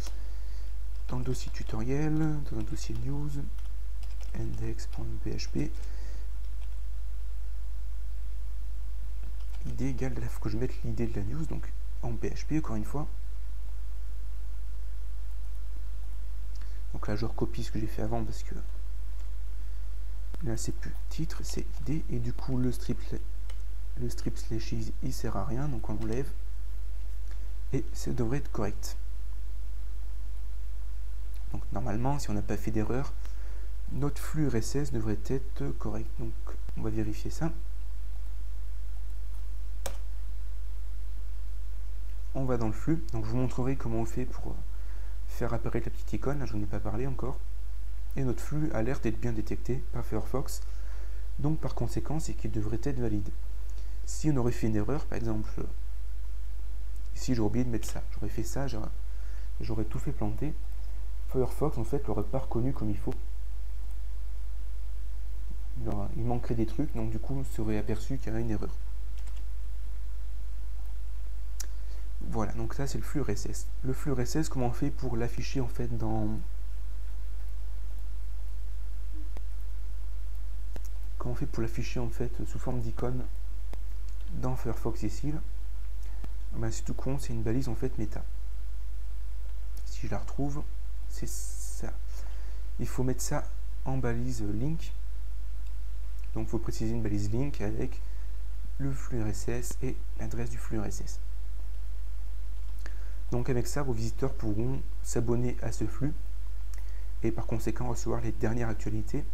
Dans le dossier tutoriel, dans le dossier news, index.php, id égale, il faut que je mette l'idée de la news, donc en PHP encore une fois. Donc là je recopie ce que j'ai fait avant parce que là c'est plus titre, c'est id, et du coup le strip slash il sert à rien, donc on l'enlève et ça devrait être correct. Donc normalement, si on n'a pas fait d'erreur, notre flux RSS devrait être correct. Donc on va vérifier ça. On va dans le flux. Donc je vous montrerai comment on fait pour faire apparaître la petite icône. Là, je n'en ai pas parlé encore. Et notre flux a l'air d'être bien détecté par Firefox. Donc par conséquent, c'est qu'il devrait être valide. Si on aurait fait une erreur, par exemple, ici j'aurais oublié de mettre ça. J'aurais fait ça, j'aurais tout fait planter. Firefox en fait l'aurait pas reconnu comme il faut. Il manquerait des trucs, donc du coup on serait aperçu qu'il y avait une erreur. Voilà, donc ça c'est le flux RSS. Le flux RSS, comment on fait pour l'afficher en fait dans... Comment on fait pour l'afficher en fait sous forme d'icône dans Firefox ici là. Ben, c'est tout con, c'est une balise en fait méta. Si je la retrouve. C'est ça. Il faut mettre ça en balise link. Donc il faut préciser une balise link avec le flux RSS et l'adresse du flux RSS. Donc avec ça, vos visiteurs pourront s'abonner à ce flux et par conséquent recevoir les dernières actualités.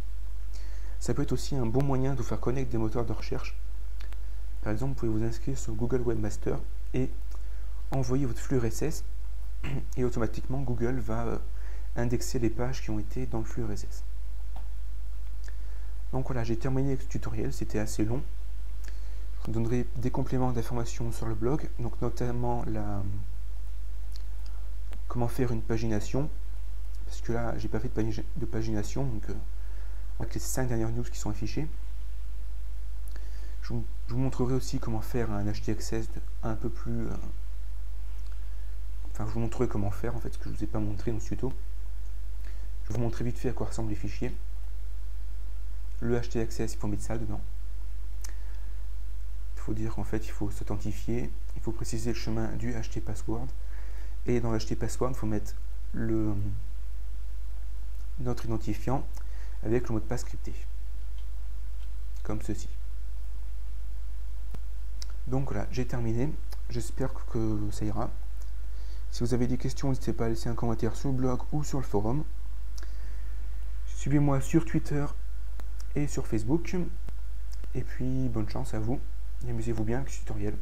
Ça peut être aussi un bon moyen de vous faire connecter des moteurs de recherche. Par exemple, vous pouvez vous inscrire sur Google Webmaster et envoyer votre flux RSS et automatiquement Google va indexer les pages qui ont été dans le flux RSS. Donc voilà, j'ai terminé avec ce tutoriel, c'était assez long. Je vous donnerai des compléments d'informations sur le blog, donc notamment comment faire une pagination, parce que là j'ai pas fait de pagination, donc avec les 5 dernières news qui sont affichées. Je vous montrerai aussi comment faire un htaccess un peu plus... Enfin, je vous montrerai comment faire, en fait, ce que je ne vous ai pas montré dans ce tuto. Je vous montrerai vite fait à quoi ressemblent les fichiers. Le htaccess, il faut mettre ça dedans. Il faut dire qu'en fait, il faut s'authentifier. Il faut préciser le chemin du htpassword. Et dans le htpassword, il faut mettre notre identifiant avec le mot de passe crypté. Comme ceci. Donc voilà, j'ai terminé. J'espère que ça ira. Si vous avez des questions, n'hésitez pas à laisser un commentaire sur le blog ou sur le forum. Suivez-moi sur Twitter et sur Facebook. Et puis, bonne chance à vous. Amusez-vous bien avec ce tutoriel.